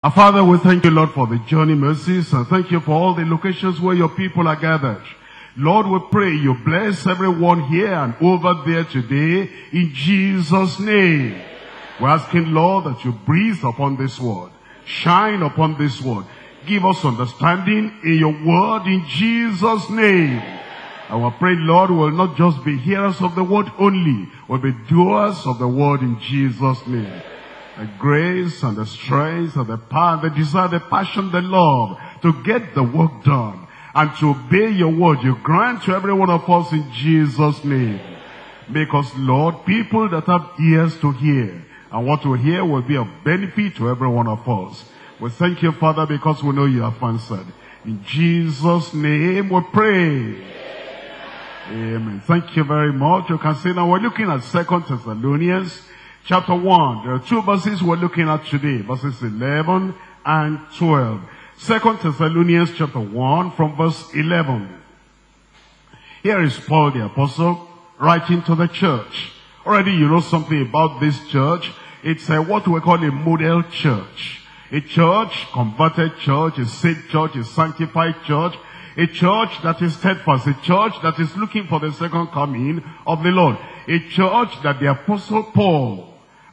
Our Father, we thank you, Lord, for the journey mercies, and thank you for all the locations where your people are gathered. Lord, we pray you bless everyone here and over there today in Jesus' name. We're asking, Lord, that you breathe upon this word, shine upon this word, give us understanding in your word in Jesus' name. And we pray, Lord, we will not just be hearers of the word only, we'll be doers of the word in Jesus' name. The grace and the strength and the power, the desire, the passion, the love to get the work done and to obey your word you grant to every one of us in Jesus' name. Make us, Lord, people that have ears to hear, and what we hear will be of benefit to every one of us. We thank you, Father, because we know you have answered. In Jesus' name we pray. Amen. Thank you very much. You can say now we're looking at Second Thessalonians Chapter 1, there are two verses we're looking at today, verses 11 and 12. 2 Thessalonians chapter 1 from verse 11. Here is Paul the Apostle writing to the church. Already you know something about this church. It's what we call a model church. A church, converted church, a saved church, a sanctified church. A church that is steadfast, a church that is looking for the second coming of the Lord. A church that the Apostle Paul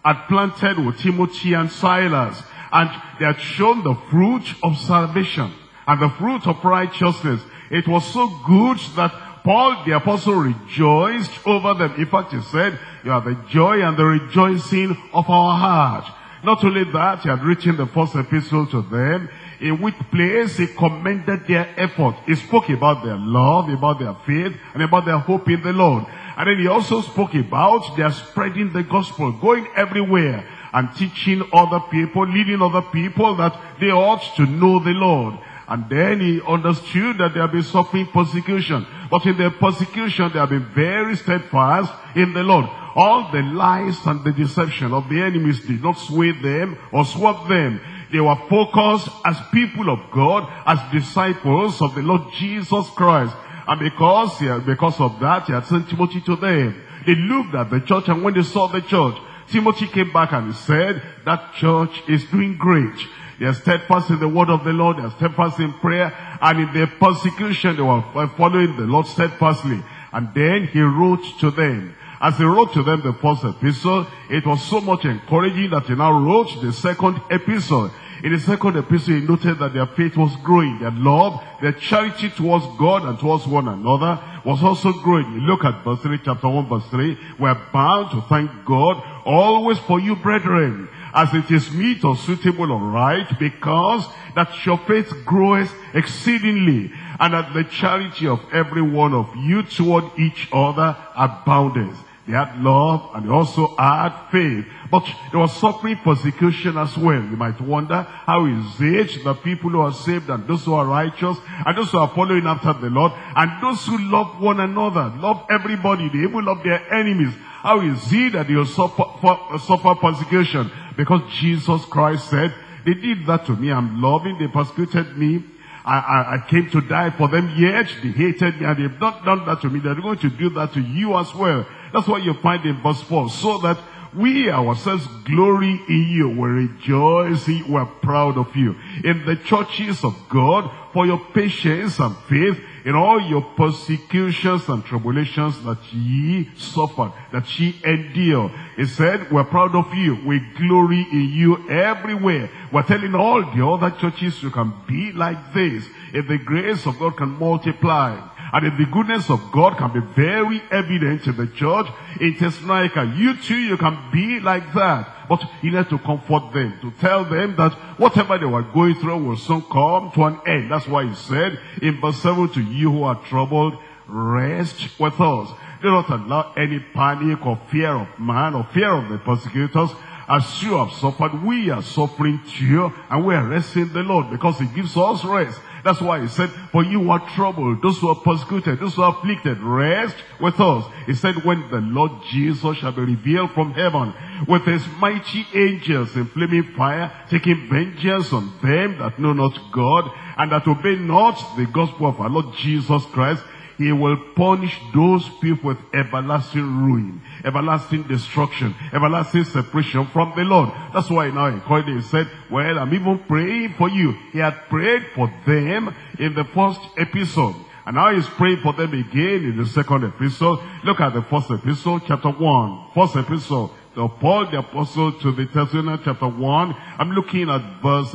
had planted with Timothy and Silas, and they had shown the fruit of salvation and the fruit of righteousness. It was so good that Paul the Apostle rejoiced over them. In fact, he said, you are the joy and the rejoicing of our heart. Not only that, he had written the first epistle to them, in which place he commended their effort. He spoke about their love, about their faith, and about their hope in the Lord. And then he also spoke about their spreading the gospel, going everywhere and teaching other people, leading other people that they ought to know the Lord. And then he understood that they have been suffering persecution. But in their persecution, they have been very steadfast in the Lord. All the lies and the deception of the enemies did not sway them or swap them. They were focused as people of God, as disciples of the Lord Jesus Christ. And because of that, he had sent Timothy to them. They looked at the church, and when they saw the church, Timothy came back and he said, that church is doing great. They are steadfast in the word of the Lord, they are steadfast in prayer, and in their persecution they were following the Lord steadfastly. And then he wrote to them. As he wrote to them the first epistle, it was so much encouraging that he now wrote the second epistle. In the second epistle, he noted that their faith was growing, their love, their charity towards God and towards one another was also growing. You look at verse 3, chapter 1, verse 3, we are bound to thank God always for you, brethren, as it is meet or suitable or right, because that your faith groweth exceedingly, and that the charity of every one of you toward each other aboundeth. They had love and they also had faith, but they were suffering persecution as well. You might wonder, how is it that people who are saved and those who are righteous and those who are following after the Lord and those who love one another, love everybody, they even love their enemies, how is it that they will suffer persecution? Because Jesus Christ said, they did that to me, I'm loving, they persecuted me, I came to die for them, yet they hated me, and they've not done that to me, they're going to do that to you as well. That's what you find in verse 4. So that we ourselves glory in you, we rejoice, we are proud of you, in the churches of God, for your patience and faith, in all your persecutions and tribulations that ye suffered, that ye endure. He said, we're proud of you, we glory in you everywhere. We're telling all the other churches, you can be like this, if the grace of God can multiply. And if the goodness of God can be very evident in the church, in Thessalonica, you too, you can be like that. But he had to comfort them, to tell them that whatever they were going through will soon come to an end. That's why he said in verse 7, to you who are troubled, rest with us. Do not allow any panic or fear of man or fear of the persecutors. As you have suffered, we are suffering too, and we are resting the Lord, because he gives us rest. That's why he said, for you are troubled, those who are persecuted, those who are afflicted, rest with us. He said, when the Lord Jesus shall be revealed from heaven with his mighty angels in flaming fire, taking vengeance on them that know not God and that obey not the gospel of our Lord Jesus Christ, He will punish those people with everlasting ruin, everlasting destruction, everlasting separation from the Lord. That's why now in Corinthians he said, well, I'm even praying for you. He had prayed for them in the first epistle. And now he's praying for them again in the second epistle. Look at the first epistle, chapter 1. First epistle of Paul the Apostle to the Thessalonians, chapter 1. I'm looking at verse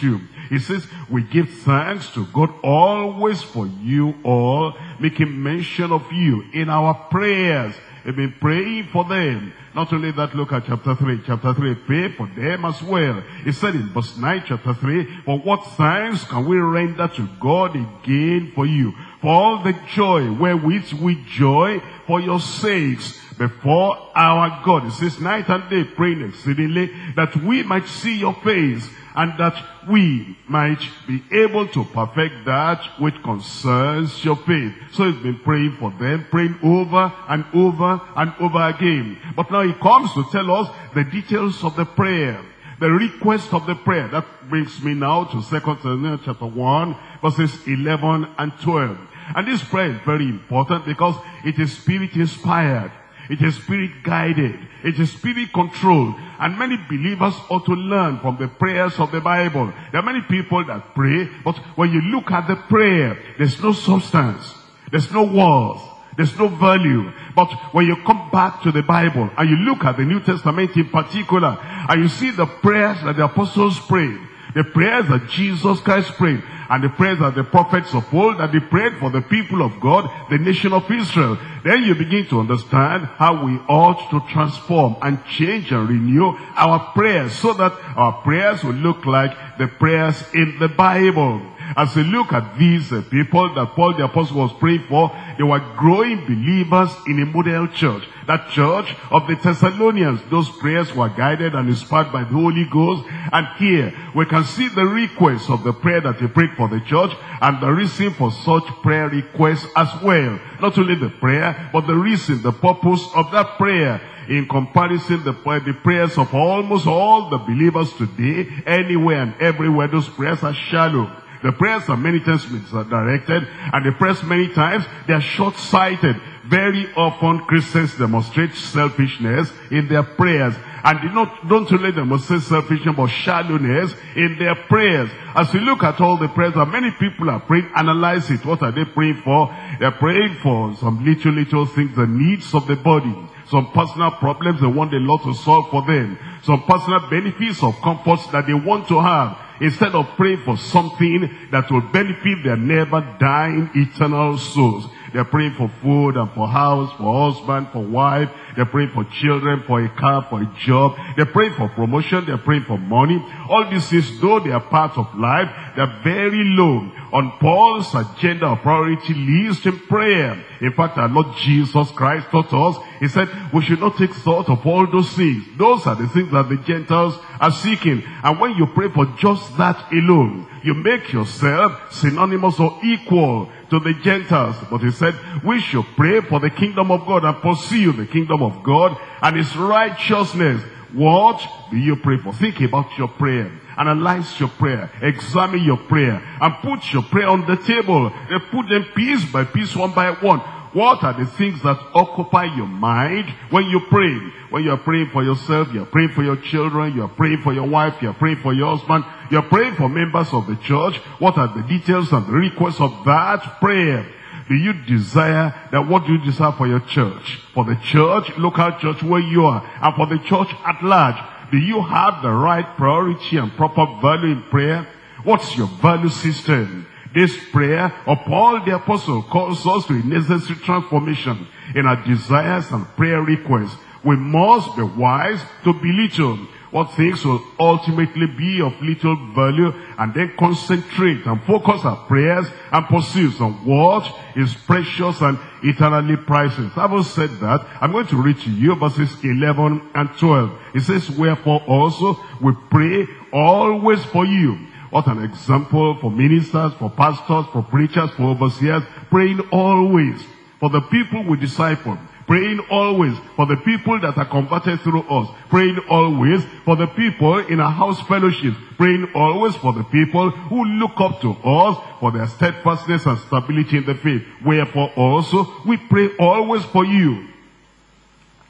2. He says, we give thanks to God always for you all, making mention of you in our prayers. We've been praying for them. Not only that, look at chapter 3. Chapter 3, pray for them as well. He said in verse 9, chapter 3, for what thanks can we render to God again for you? For all the joy wherewith we joy for your sakes before our God. He says, night and day praying exceedingly, that we might see your face, and that we might be able to perfect that which concerns your faith. So he's been praying for them, praying over and over and over again. But now he comes to tell us the details of the prayer, the request of the prayer. That brings me now to Second Thessalonians chapter 1, verses 11 and 12. And this prayer is very important because it is Spirit-inspired. It is Spirit-guided. It is Spirit-controlled. And many believers ought to learn from the prayers of the Bible. There are many people that pray, but when you look at the prayer, there's no substance. There's no words. There's no value. But when you come back to the Bible, and you look at the New Testament in particular, and you see the prayers that the apostles prayed, the prayers that Jesus Christ prayed, and the prayers that the prophets of old, that they prayed for the people of God, the nation of Israel, then you begin to understand how we ought to transform and change and renew our prayers, so that our prayers will look like the prayers in the Bible. As we look at these people that Paul the Apostle was praying for, they were growing believers in a model church, that church of the Thessalonians. Those prayers were guided and inspired by the Holy Ghost. And here we can see the request of the prayer that he prayed for the church, and the reason for such prayer requests as well. Not only the prayer, but the reason, the purpose of that prayer. In comparison, the prayers of almost all the believers today, anywhere and everywhere, those prayers are shallow. The prayers are many times misdirected, and the prayers many times, they are short-sighted. Very often Christians demonstrate selfishness in their prayers, and don't only demonstrate selfishness but shallowness in their prayers. As you look at all the prayers that many people are praying, analyze it. What are they praying for? They're praying for some little things, the needs of the body. Some personal problems they want the Lord to solve for them. Some personal benefits or comforts that they want to have. Instead of praying for something that will benefit their never-dying eternal souls. They're praying for food and for house, for husband, for wife. They're praying for children, for a car, for a job. They're praying for promotion. They're praying for money. All these things, though they are part of life, they're very low on Paul's agenda or priority list in prayer. In fact, our Lord Jesus Christ taught us, he said, we should not take thought of all those things. Those are the things that the Gentiles are seeking. And when you pray for just that alone, you make yourself synonymous or equal to the Gentiles. But he said, we should pray for the kingdom of God and pursue the kingdom of God and its righteousness. What do you pray for? Think about your prayer. Analyze your prayer. Examine your prayer. And put your prayer on the table. And put them piece by piece, one by one. What are the things that occupy your mind when you pray? When you are praying for yourself, you are praying for your children, you are praying for your wife, you are praying for your husband, you are praying for members of the church. What are the details and the requests of that prayer? Do you desire that? What do you desire for your church? For the church, local church where you are, and for the church at large. Do you have the right priority and proper value in prayer? What's your value system? This prayer of Paul the Apostle calls us to a necessary transformation in our desires and prayer requests. We must be wise to belittle what things will ultimately be of little value, and then concentrate and focus our prayers and pursuits on what is precious and eternally priceless. Having said that, I'm going to read to you verses 11 and 12. It says, wherefore also we pray always for you. What an example for ministers, for pastors, for preachers, for overseers, praying always for the people we disciple, praying always for the people that are converted through us, praying always for the people in our house fellowship, praying always for the people who look up to us for their steadfastness and stability in the faith. Wherefore also we pray always for you,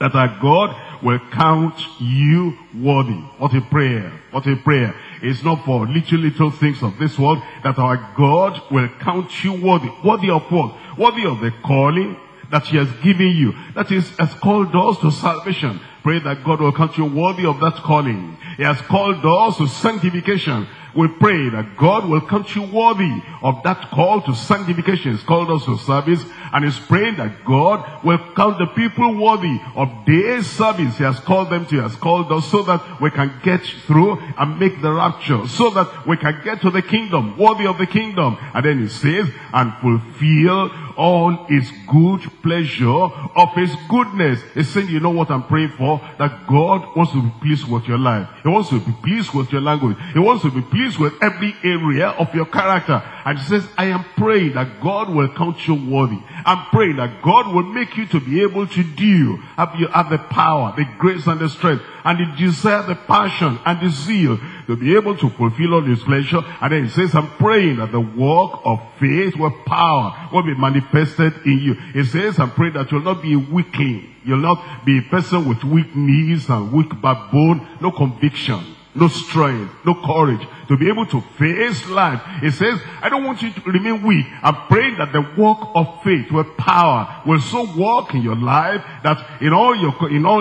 that our God will count you worthy. What a prayer, what a prayer. It's not for little things of this world, that our God will count you worthy. Worthy of what? Worthy of the calling that he has given you, that is, has called us to salvation. Pray that God will count you worthy of that calling. He has called us to sanctification. We pray that God will count you worthy of that call to sanctification. He's called us to service, and he's praying that God will count the people worthy of their service. He has called them to, he has called us, so that we can get through and make the rapture, so that we can get to the kingdom, worthy of the kingdom. And then he says, and fulfill all his good pleasure of his goodness. He's saying, you know what I'm praying for? That God wants to be pleased with your life. He wants to be pleased with your language. He wants to be pleased with every area of your character. And he says, I am praying that God will count you worthy. I'm praying that God will make you to be able to do. Have the power, the grace and the strength, and the desire, the passion and the zeal to be able to fulfill all his pleasure. And then he says, I'm praying that the work of faith with power will be manifested in you. He says, I'm praying that you'll not be a weakling. You'll not be a person with weak knees and weak backbone, no conviction, no strength, no courage to be able to face life. It says, I don't want you to remain weak. I'm praying that the work of faith with power will so work in your life that in all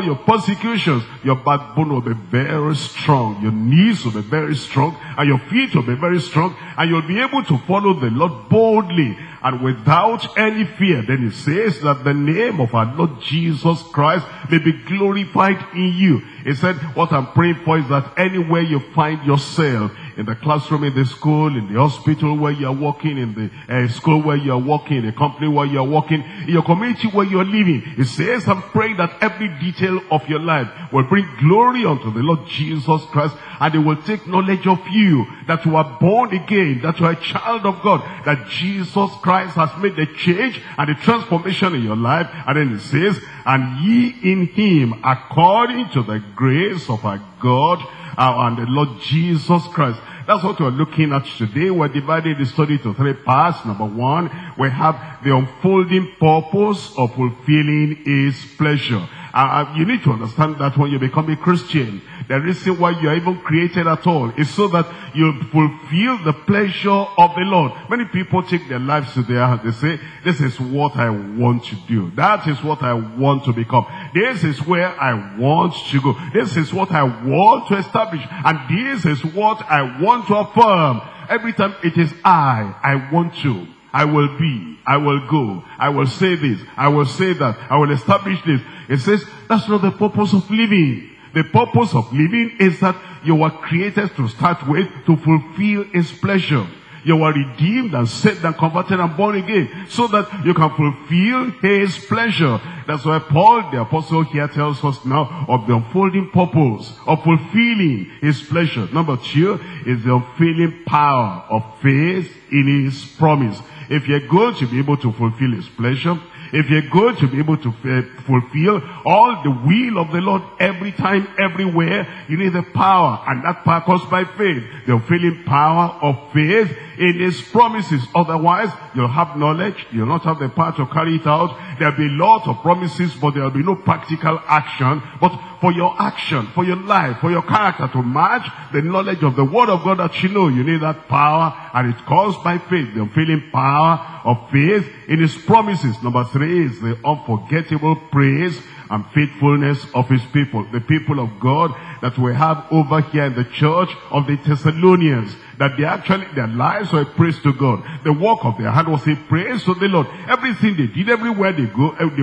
your persecutions, your backbone will be very strong, your knees will be very strong, and your feet will be very strong, and you'll be able to follow the Lord boldly and without any fear. Then it says that the name of our Lord Jesus Christ may be glorified in you. He said, what I'm praying for is that anywhere you find yourself, in the classroom, in the school, in the hospital where you are working, in the school where you are working, in the company where you are working, in your community where you are living, it says, I'm praying that every detail of your life will bring glory unto the Lord Jesus Christ, and they will take knowledge of you, that you are born again, that you are a child of God, that Jesus Christ has made the change and the transformation in your life. And then it says, and ye in him, according to the grace of our God and the Lord Jesus Christ. That's what we're looking at today. We're dividing the study to three parts. Number one, we have the unfolding purpose of fulfilling his pleasure. You need to understand that when you become a Christian, the reason why you are even created at all is so that you fulfill the pleasure of the Lord. Many people take their lives to their hands. They say, this is what I want to do. That is what I want to become. This is where I want to go. This is what I want to establish. And this is what I want to affirm. Every time it is I want to. I will be, I will go, I will say this, I will say that, I will establish this. It says, that's not the purpose of living. The purpose of living is that you were created to start with to fulfill his pleasure. You were redeemed and saved and converted and born again so that you can fulfill his pleasure. That's why Paul the apostle here tells us now of the unfolding purpose of fulfilling his pleasure. Number two is the unfailing power of faith in his promise. If you're going to be able to fulfill his pleasure, if you're going to be able to fulfill all the will of the Lord every time, everywhere, you need the power, and that power comes by faith. The unfailing power of faith in his promises. Otherwise, you'll have knowledge, you'll not have the power to carry it out. There'll be a lot of promises, but there'll be no practical action. But for your action, for your life, for your character to match the knowledge of the word of God that you know, you need that power, and it comes by faith. The unfailing power of faith in his promises. Number three is the unforgettable praise and faithfulness of his people, the people of God that we have over here in the church of the Thessalonians, that their lives were praise to God. The work of their hand was a praise to the Lord. Everything they did, everywhere they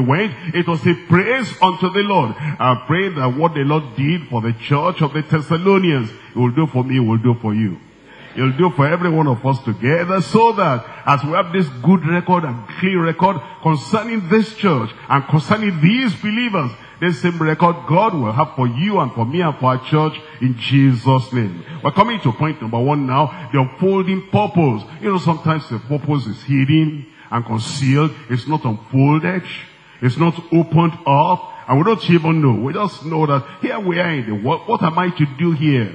went, it was a praise unto the Lord. I pray that what the Lord did for the church of the Thessalonians, it will do for me, it will do for you. You'll do for every one of us together, so that as we have this good record and clear record concerning this church and concerning these believers, this same record God will have for you and for me and for our church in Jesus' name. We're coming to point number one now, the unfolding purpose. You know, sometimes the purpose is hidden and concealed. It's not unfolded. It's not opened up. And we don't even know. We just know that here we are in the world. What am I to do here?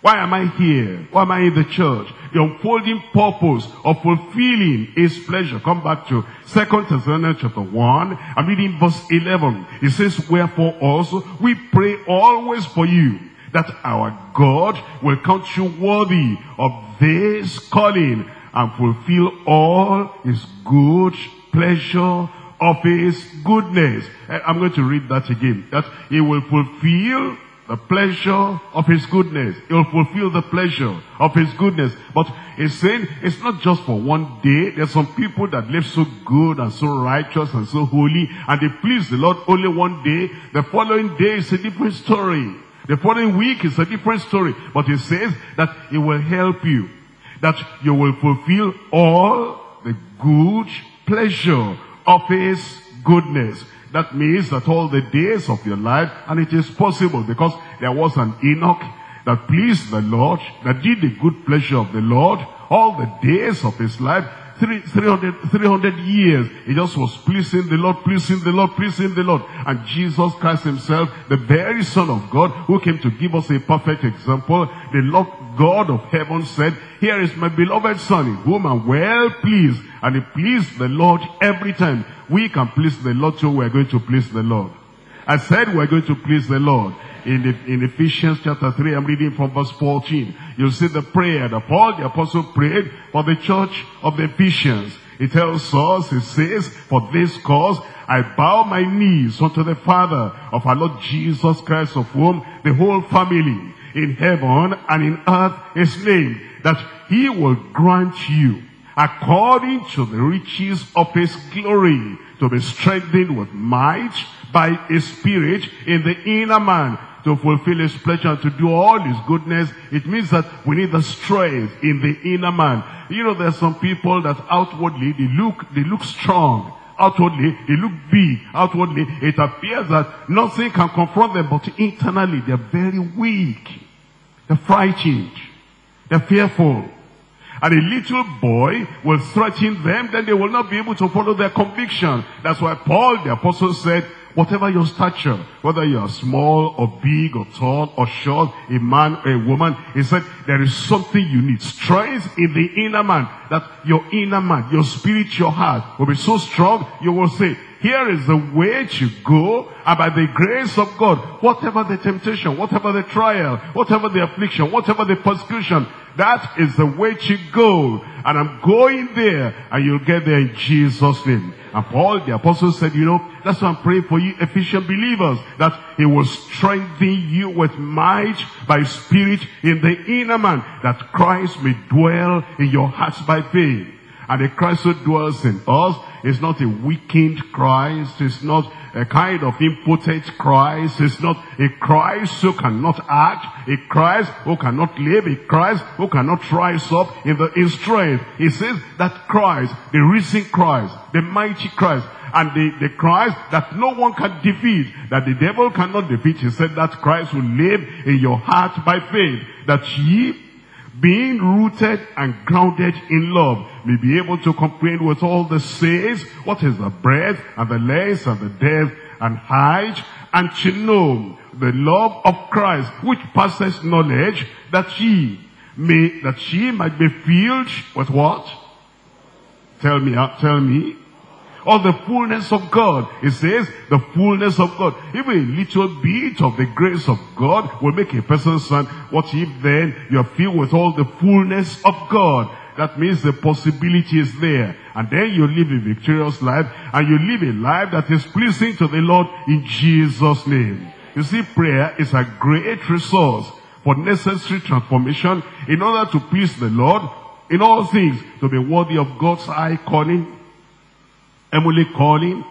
Why am I here? Why am I in the church? The unfolding purpose of fulfilling His pleasure. Come back to 2 Thessalonians chapter 1. I'm reading verse 11. It says, "Wherefore also we pray always for you, that our God will count you worthy of this calling, and fulfill all His good pleasure of His goodness." I'm going to read that again. That He will fulfill the pleasure of His goodness. He will fulfill the pleasure of His goodness. But He's saying it's not just for one day. There's some people that live so good and so righteous and so holy, and they please the Lord only one day. The following day is a different story. The following week is a different story. But He says that He will help you, that you will fulfill all the good pleasure of His goodness. That means that all the days of your life, and it is possible, because there was an Enoch that pleased the Lord, that did the good pleasure of the Lord, all the days of his life, 300 years, he just was pleasing the Lord, pleasing the Lord, pleasing the Lord. And Jesus Christ himself, the very Son of God, who came to give us a perfect example, the Lord God of heaven said, "Here is my beloved Son, in whom I'm well pleased." And he pleased the Lord every time. We can please the Lord, so we're going to please the Lord. I said we're going to please the Lord. In Ephesians chapter 3, I'm reading from verse 14. You'll see the prayer that Paul the Apostle prayed for the church of the Ephesians. It tells us, it says, "For this cause I bow my knees unto the Father of our Lord Jesus Christ, of whom the whole family in heaven and in earth is named, that he will grant you, according to the riches of his glory, to be strengthened with might by his Spirit in the inner man, to fulfill his pleasure and to do all his goodness." It means that we need the strength in the inner man. You know, there's some people that outwardly they look strong. Outwardly, they look big. Outwardly, it appears that nothing can confront them, but internally they're very weak. They're frightened. They're fearful. And a little boy will threaten them, then they will not be able to follow their conviction. That's why Paul the Apostle said, "Whatever your stature, whether you are small or big or tall or short, a man or a woman," he said, "there is something you need. Strength in the inner man." That your inner man, your spirit, your heart will be so strong, you will say, "Here is the way to go, and by the grace of God, whatever the temptation, whatever the trial, whatever the affliction, whatever the persecution, that is the way to go, and I'm going there, and you'll get there in Jesus' name." And Paul the Apostle said, "You know, that's why I'm praying for you Ephesian believers, that he will strengthen you with might by Spirit in the inner man, that Christ may dwell in your hearts by faith." And the Christ who dwells in us is not a weakened Christ. It's not a kind of impotent Christ. It's not a Christ who cannot act, a Christ who cannot live, a Christ who cannot rise up in strength. He says that Christ, the risen Christ, the mighty Christ, and the Christ that no one can defeat, that the devil cannot defeat. He said that Christ will live in your heart by faith, that ye, being rooted and grounded in love, may be able to comprehend with all the saints what is the breadth and the length and the depth and height, and to know the love of Christ which passes knowledge, that she might be filled with what? Tell me. Or the fullness of God. It says the fullness of God. Even a little bit of the grace of God will make a person son. What if then you are filled with all the fullness of God? That means the possibility is there. And then you live a victorious life, and you live a life that is pleasing to the Lord in Jesus' name. You see, prayer is a great resource for necessary transformation in order to please the Lord in all things, to be worthy of God's high calling, heavenly calling,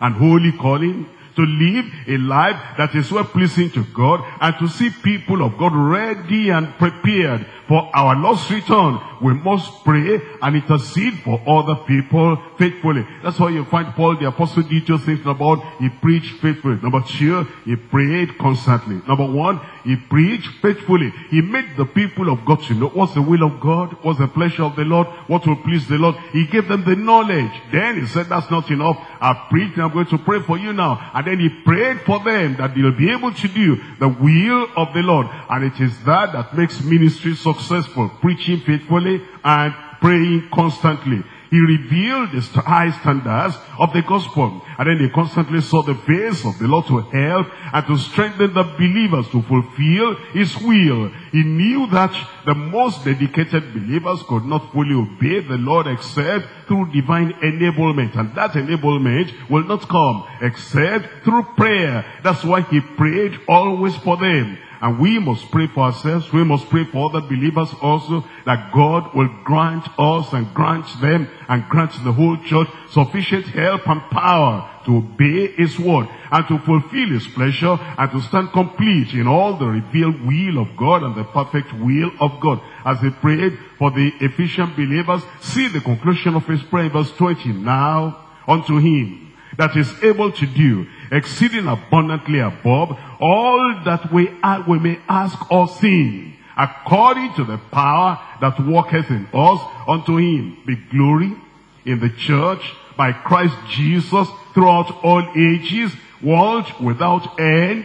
and holy calling, to live a life that is well pleasing to God, and to see people of God ready and prepared For our Lord's return, we must pray and intercede for other people faithfully. That's why you find Paul the Apostle details things about he preached faithfully. Number two, he prayed constantly. Number one, he preached faithfully. He made the people of God to know what's the will of God, what's the pleasure of the Lord, what will please the Lord. He gave them the knowledge. Then he said, that's not enough. I preached and I'm going to pray for you now. And then he prayed for them that they'll be able to do the will of the Lord. And it is that makes ministry successful, preaching faithfully and praying constantly. He revealed the high standards of the gospel. And then they constantly saw the face of the Lord to help and to strengthen the believers to fulfill his will. He knew that the most dedicated believers could not fully obey the Lord except through divine enablement. And that enablement will not come except through prayer. That's why he prayed always for them. And we must pray for ourselves, we must pray for other believers also, that God will grant us and grant them and grant the whole church sufficient help and power to obey his word and to fulfill his pleasure and to stand complete in all the revealed will of God and the perfect will of God. As he prayed for the Ephesian believers, see the conclusion of his prayer, verse 20, now unto him that is able to do exceeding abundantly above all that we may ask or think, according to the power that worketh in us. Unto him be glory in the church by Christ Jesus throughout all ages, world without end.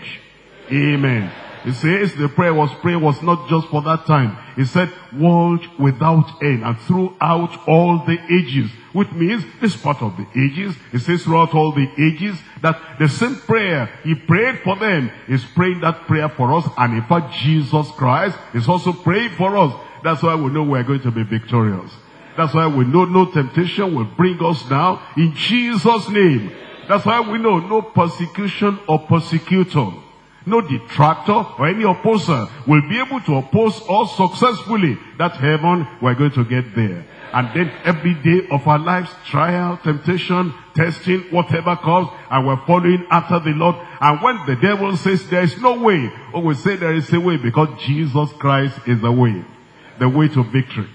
Amen. He says the prayer was not just for that time. He said world without end and throughout all the ages, which means this part of the ages. He says throughout all the ages, that the same prayer he prayed for them is praying that prayer for us. And in fact, Jesus Christ is also praying for us. That's why we know we're going to be victorious. That's why we know no temptation will bring us down in Jesus' name. That's why we know no persecution or persecutor, no detractor or any opposer will be able to oppose us successfully. That heaven, we're going to get there. And then every day of our lives, trial, temptation, testing, whatever comes, and we're following after the Lord. And when the devil says there is no way, or we say there is a way, because Jesus Christ is the way to victory,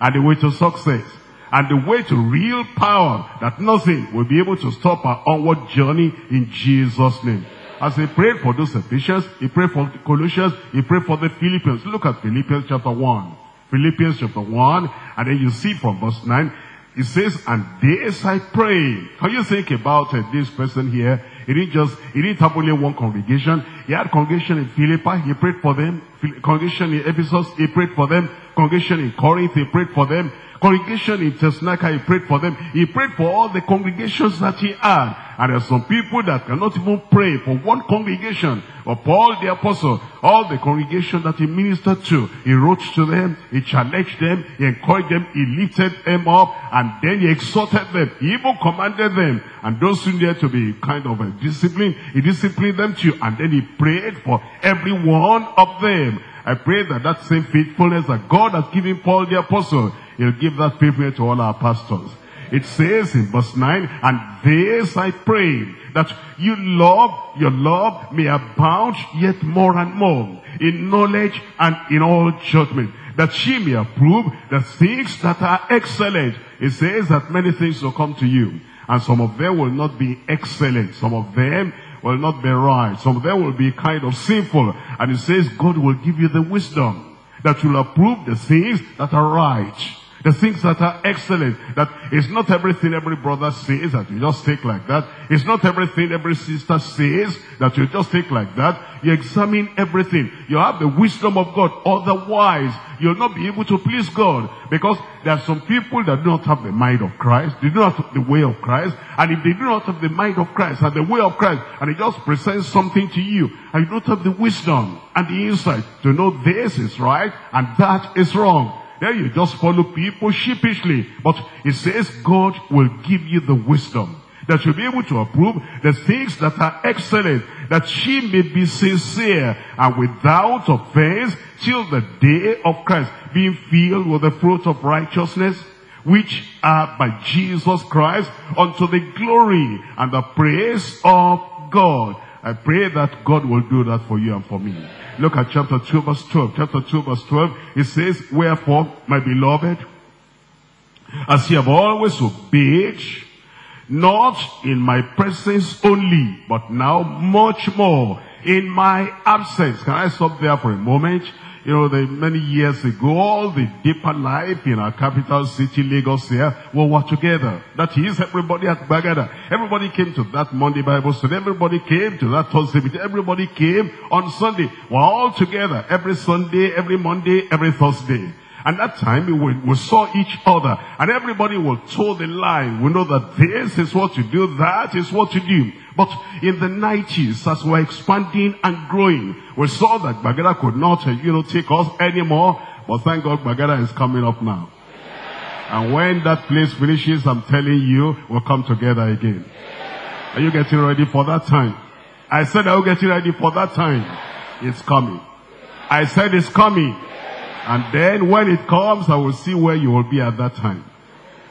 and the way to success, and the way to real power, that nothing will be able to stop our onward journey in Jesus' name. As he prayed for those Ephesians, he prayed for the Colossians, he prayed for the Philippians. Look at Philippians chapter 1. Philippians chapter 1, and then you see from verse 9, it says, and this I pray. Can you think about this person here? He didn't have only one congregation. He had congregation in Philippi, he prayed for them. Congregation in Ephesus, he prayed for them. Congregation in Corinth, he prayed for them. Congregation in Thessalonica, he prayed for them. He prayed for all the congregations that he had. And there are some people that cannot even pray for one congregation. But Paul the Apostle, all the congregation that he ministered to, he wrote to them, he challenged them, he encouraged them, he lifted them up, and then he exhorted them. He even commanded them. And those who needed to be kind of a discipline, he disciplined them too. And then he prayed for every one of them. I pray that that same faithfulness that God has given Paul the Apostle, he'll give that faithfulness to all our pastors. It says in verse 9, and this I pray, that your love may abound yet more and more in knowledge and in all judgment, that she may approve the things that are excellent. It says that many things will come to you, and some of them will not be excellent. Some of them will not be right. Some of them will be kind of sinful. And it says God will give you the wisdom that will approve the things that are right, the things that are excellent. That it's not everything every brother says that you just take like that. It's not everything every sister says that you just take like that. You examine everything. You have the wisdom of God. Otherwise, you'll not be able to please God. Because there are some people that do not have the mind of Christ. They do not have the way of Christ. And if they do not have the mind of Christ and the way of Christ, and they just present something to you, and you don't have the wisdom and the insight to know this is right and that is wrong, then you just follow people sheepishly. But it says God will give you the wisdom that you'll be able to approve the things that are excellent, that she may be sincere and without offense till the day of Christ, being filled with the fruit of righteousness, which are by Jesus Christ, unto the glory and the praise of God. I pray that God will do that for you and for me. Look at chapter 2 verse 12. Chapter 2 verse 12, it says, wherefore, my beloved, as ye have always obeyed, not in my presence only, but now much more in my absence. Can I stop there for a moment? You know, many years ago, all the deeper life in our capital city, Lagos, here, we were together. That is, everybody at Bagada. Everybody came to that Monday Bible study. Everybody came to that Thursday meeting. Everybody came on Sunday. We're all together every Sunday, every Monday, every Thursday. And that time we saw each other, and everybody will toe the line. We know that this is what you do, that is what you do. But in the 90s, as we're expanding and growing, we saw that Bagada could not, take us anymore. But thank God, Bagada is coming up now. Yeah. And when that place finishes, I'm telling you, we'll come together again. Yeah. Are you getting ready for that time? I said, are you getting ready for that time? It's coming. I said, it's coming. And then when it comes, I will see where you will be at that time.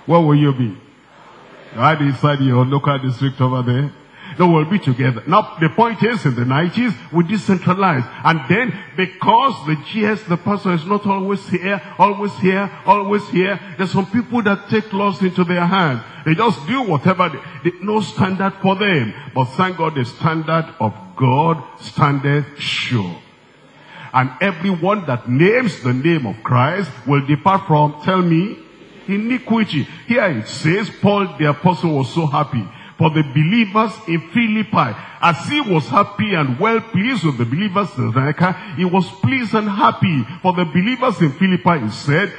Where will you be? Right inside your local district over there. They will be together. Now, the point is, in the 90s, we decentralized. And then, because the GS, the pastor, is not always here, always here, always here, there's some people that take laws into their hands. They just do whatever, no standard for them. But thank God, the standard of God standeth sure. And everyone that names the name of Christ will depart from, tell me, iniquity. Here it says, Paul the apostle was so happy for the believers in Philippi. As he was happy and well pleased with the believers in Thessalonica, he was pleased and happy for the believers in Philippi. He said,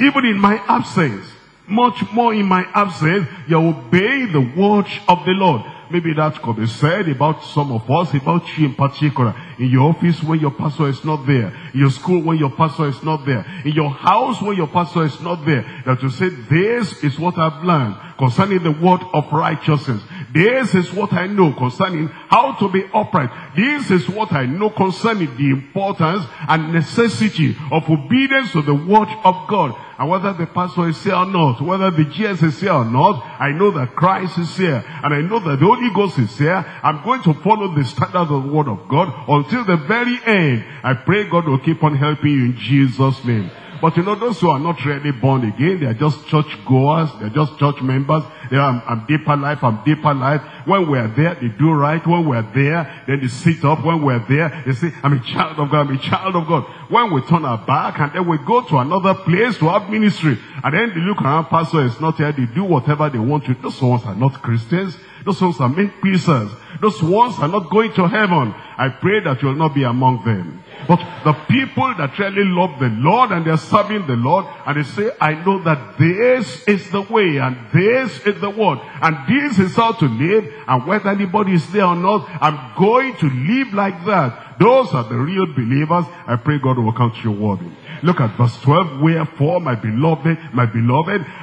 even in my absence, much more in my absence, you obey the word of the Lord. Maybe that could be said about some of us, about you in particular. In your office when your pastor is not there. In your school when your pastor is not there. In your house when your pastor is not there. That you say, this is what I've learned concerning the word of righteousness. This is what I know concerning how to be upright. This is what I know concerning the importance and necessity of obedience to the word of God. And whether the pastor is here or not, whether the GS is here or not, I know that Christ is here. And I know that the Holy Ghost is here. I'm going to follow the standard of the word of God until the very end. I pray God will keep on helping you in Jesus' name. But those who are not really born again, they are just church goers, they are just church members. They are, I'm deeper life, I'm deeper life. When we are there, they do right. When we are there, then they sit up. When we are there, they say, I'm a child of God, I'm a child of God. When we turn our back and then we go to another place to have ministry, and then they look around, pastor is not here, they do whatever they want to. Those ones are not Christians. Those ones are made pieces. Those ones are not going to heaven. I pray that you will not be among them. But the people that really love the Lord and they are serving the Lord, and they say, I know that this is the way and this is the word and this is how to live, and whether anybody is there or not, I'm going to live like that. Those are the real believers. I pray God will count you worthy. Look at verse 12. Wherefore, my beloved,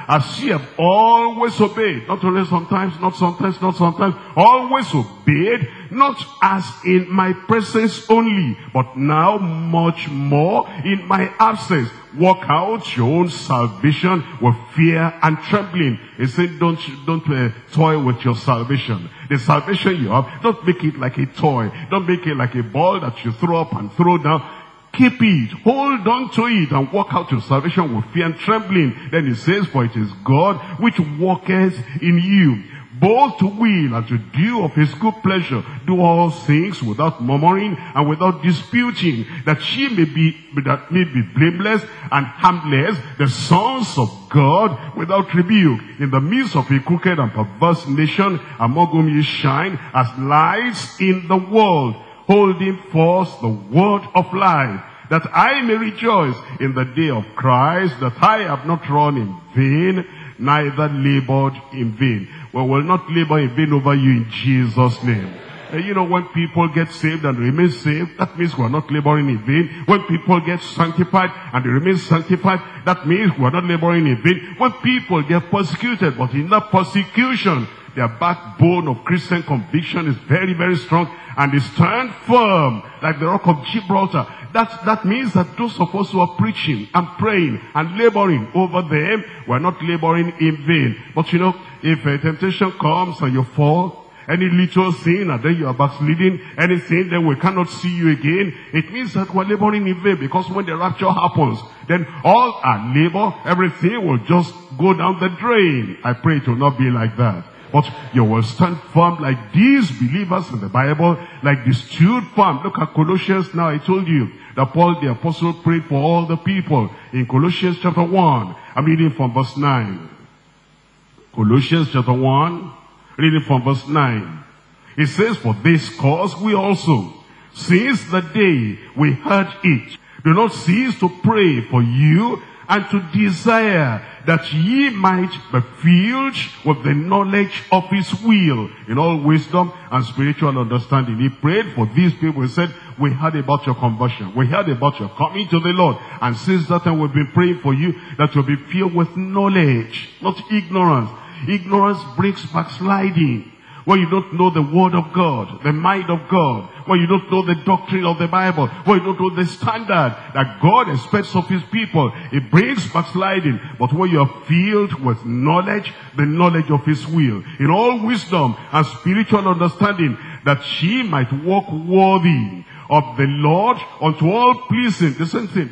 as ye have always obeyed, not only sometimes, not sometimes, not sometimes, always obeyed, not as in my presence only, but now much more in my absence. Work out your own salvation with fear and trembling. He said, don't toy with your salvation. The salvation you have, don't make it like a toy. Don't make it like a ball that you throw up and throw down. Keep it, hold on to it, and walk out your salvation with fear and trembling. Then he says, for it is God which worketh in you, both to will and to do of his good pleasure. Do all things without murmuring and without disputing, that she may be blameless and harmless, the sons of God without rebuke, in the midst of a crooked and perverse nation, among whom ye shine as lights in the world, holding forth the word of life, that I may rejoice in the day of Christ, that I have not run in vain, neither labored in vain. We will not labor in vain over you in Jesus' name. And when people get saved and remain saved, that means we are not laboring in vain. When people get sanctified and they remain sanctified, that means we are not laboring in vain. When people get persecuted, but in that persecution, their backbone of Christian conviction is very, very strong, and they stand firm like the rock of Gibraltar. That means that those of us who are preaching and praying and laboring over them, we're not laboring in vain. But if a temptation comes and you fall, Any little sin, and then you are backsliding. Any sin, then we cannot see you again. It means that we're laboring in vain, because when the rapture happens, then all our labor, everything will just go down the drain. I pray it will not be like that. But you will stand firm like these believers in the Bible, like the stood firm. Look at Colossians now. I told you that Paul the Apostle prayed for all the people in Colossians chapter 1. I'm reading from verse 9. Colossians chapter 1, reading from verse 9. It says, "For this cause we also, since the day we heard it, do not cease to pray for you, and to desire that ye might be filled with the knowledge of his will in all wisdom and spiritual understanding." He prayed for these people. He said, "We heard about your conversion. We heard about your coming to the Lord. And since that time we've been praying for you, that you'll be filled with knowledge," not ignorance. Ignorance brings backsliding. When you don't know the word of God, the mind of God, when you don't know the doctrine of the Bible, when you don't know the standard that God expects of his people, it brings backsliding. But when you are filled with knowledge, the knowledge of his will, in all wisdom and spiritual understanding, that she might walk worthy of the Lord unto all pleasing. The same thing,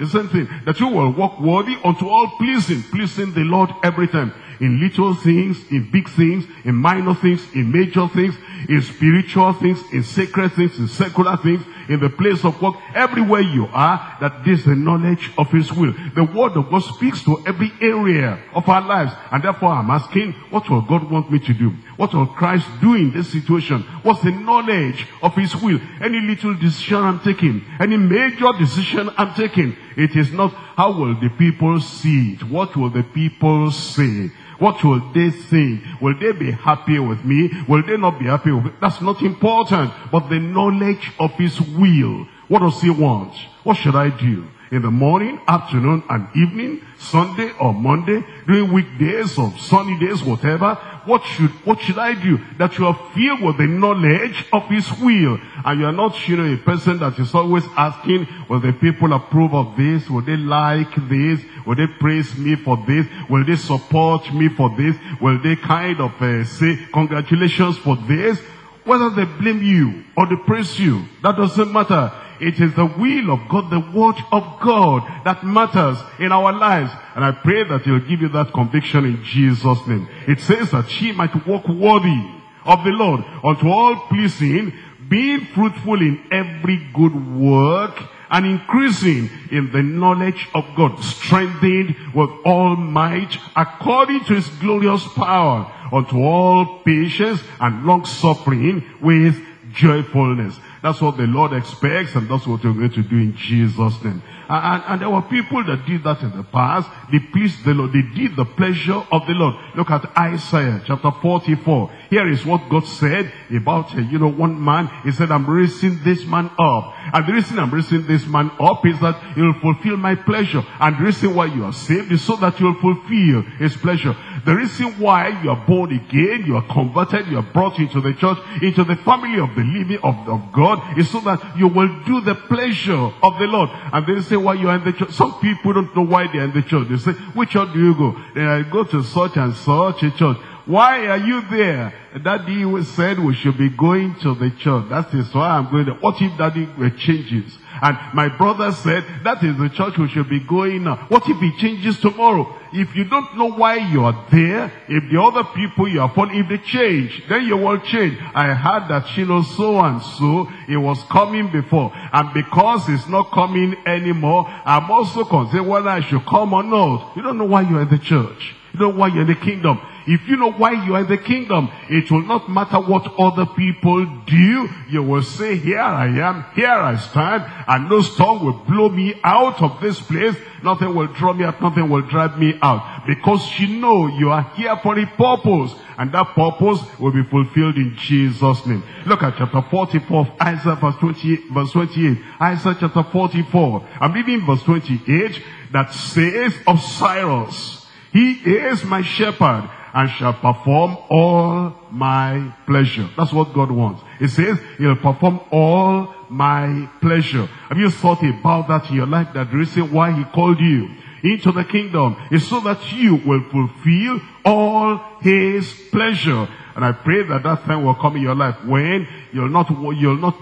that you will walk worthy unto all pleasing, pleasing the Lord every time. In little things, in big things, in minor things, in major things, in spiritual things, in sacred things, in secular things, in the place of work, everywhere you are, that this is the knowledge of his will. The word of God speaks to every area of our lives. And therefore I'm asking, what will God want me to do? What will Christ do in this situation? What's the knowledge of his will? Any little decision I'm taking, any major decision I'm taking, it is not how will the people see it, what will the people say? What will they think? Will they be happy with me? Will they not be happy with me? That's not important. But the knowledge of his will. What does he want? What should I do? In the morning, afternoon, and evening, Sunday or Monday, during weekdays or sunny days, whatever. What should I do? That you are filled with the knowledge of his will. And you are not, a person that is always asking, will the people approve of this? Will they like this? Will they praise me for this? Will they support me for this? Will they kind of say, congratulations for this? Whether they blame you or they praise you, that doesn't matter. It is the will of God, the word of God, that matters in our lives. And I pray that he'll give you that conviction in Jesus' name. It says that she might walk worthy of the Lord, unto all pleasing, being fruitful in every good work, and increasing in the knowledge of God, strengthened with all might, according to his glorious power, unto all patience and long suffering with joyfulness. That's what the Lord expects, and that's what we're going to do in Jesus' name. And there were people that did that in the past. They pleased the Lord. They did the pleasure of the Lord. Look at Isaiah chapter 44. Here is what God said about, one man. He said, I'm raising this man up. And the reason I'm raising this man up is that he will fulfill my pleasure. And the reason why you are saved is so that you will fulfill his pleasure. The reason why you are born again, you are converted, you are brought into the church, into the family of the living of God, is so that you will do the pleasure of the Lord. And they say, why you are in the church? Some people don't know why they are in the church. They say, which church do you go? I go to such and such a church. Why are you there? Daddy said we should be going to the church. That is why I'm going there. What if Daddy changes? And my brother said, that is the church we should be going now. What if he changes tomorrow? If you don't know why you are there, if the other people you are following, if they change, then you will change. I heard that so-and-so, he was coming before. And because he's not coming anymore, I'm also considering whether I should come or not. You don't know why you are in the church. You don't know why you're in the kingdom. If you know why you are in the kingdom, it will not matter what other people do. You will say, here I am, here I stand, and no storm will blow me out of this place. Nothing will draw me out, nothing will drive me out. Because you know you are here for a purpose, and that purpose will be fulfilled in Jesus' name. Look at chapter 44 of Isaiah, verse 28. Isaiah chapter 44. I'm reading verse 28 that says of Cyrus, he is my shepherd, and shall perform all my pleasure. That's what God wants. It says he'll perform all my pleasure. Have you thought about that in your life? That reason why he called you. into the kingdom is so that you will fulfill all his pleasure. And I pray that that time will come in your life when you'll not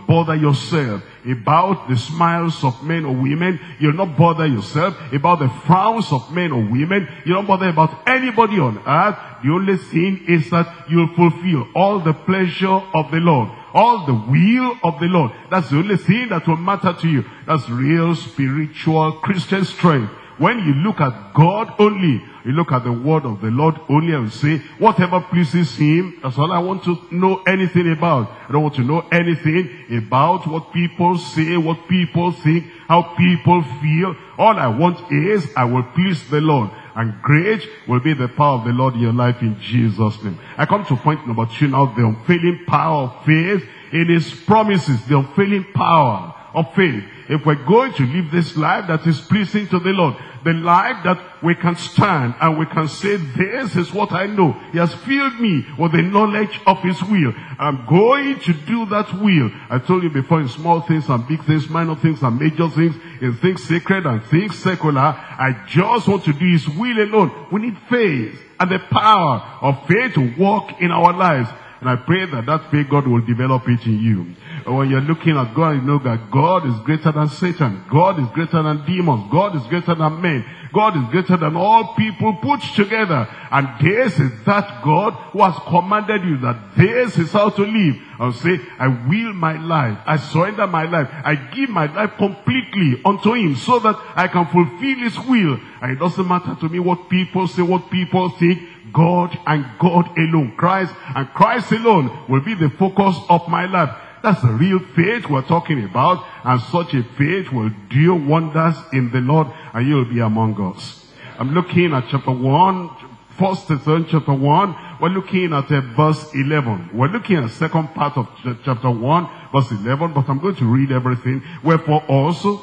bother yourself about the smiles of men or women. You'll not bother yourself about the frowns of men or women. You don't bother about anybody on earth. The only thing is that you'll fulfill all the pleasure of the Lord, all the will of the Lord. That's the only thing that will matter to you. That's real spiritual Christian strength. When you look at God only, you look at the word of the Lord only and say, whatever pleases him, that's all I want to know anything about. I don't want to know anything about what people say, what people think, how people feel. All I want is, I will please the Lord. And great will be the power of the Lord in your life in Jesus' name. I come to point number 2 now, the unfailing power of faith in his promises, the unfailing power of faith. If we're going to live this life that is pleasing to the Lord, the life that we can stand and we can say, this is what I know. He has filled me with the knowledge of his will. I'm going to do that will. I told you before, in small things and big things, minor things and major things, in things sacred and things secular, I just want to do his will alone. We need faith and the power of faith to walk in our lives. And I pray that that faith, God will develop it in you. When you're looking at God, you know that God is greater than Satan. God is greater than demons. God is greater than men. God is greater than all people put together. And this is that God who has commanded you that this is how to live. I'll say, I will my life. I surrender my life. I give my life completely unto him so that I can fulfill his will. And it doesn't matter to me what people say, what people think. God and God alone, Christ and Christ alone will be the focus of my life. That's the real faith we're talking about, and such a faith will do wonders in the Lord, and you'll be among us. I'm looking at chapter 1, First Thessalonians chapter 1. We're looking at verse 11. We're looking at the second part of chapter 1, verse 11, but I'm going to read everything. Wherefore also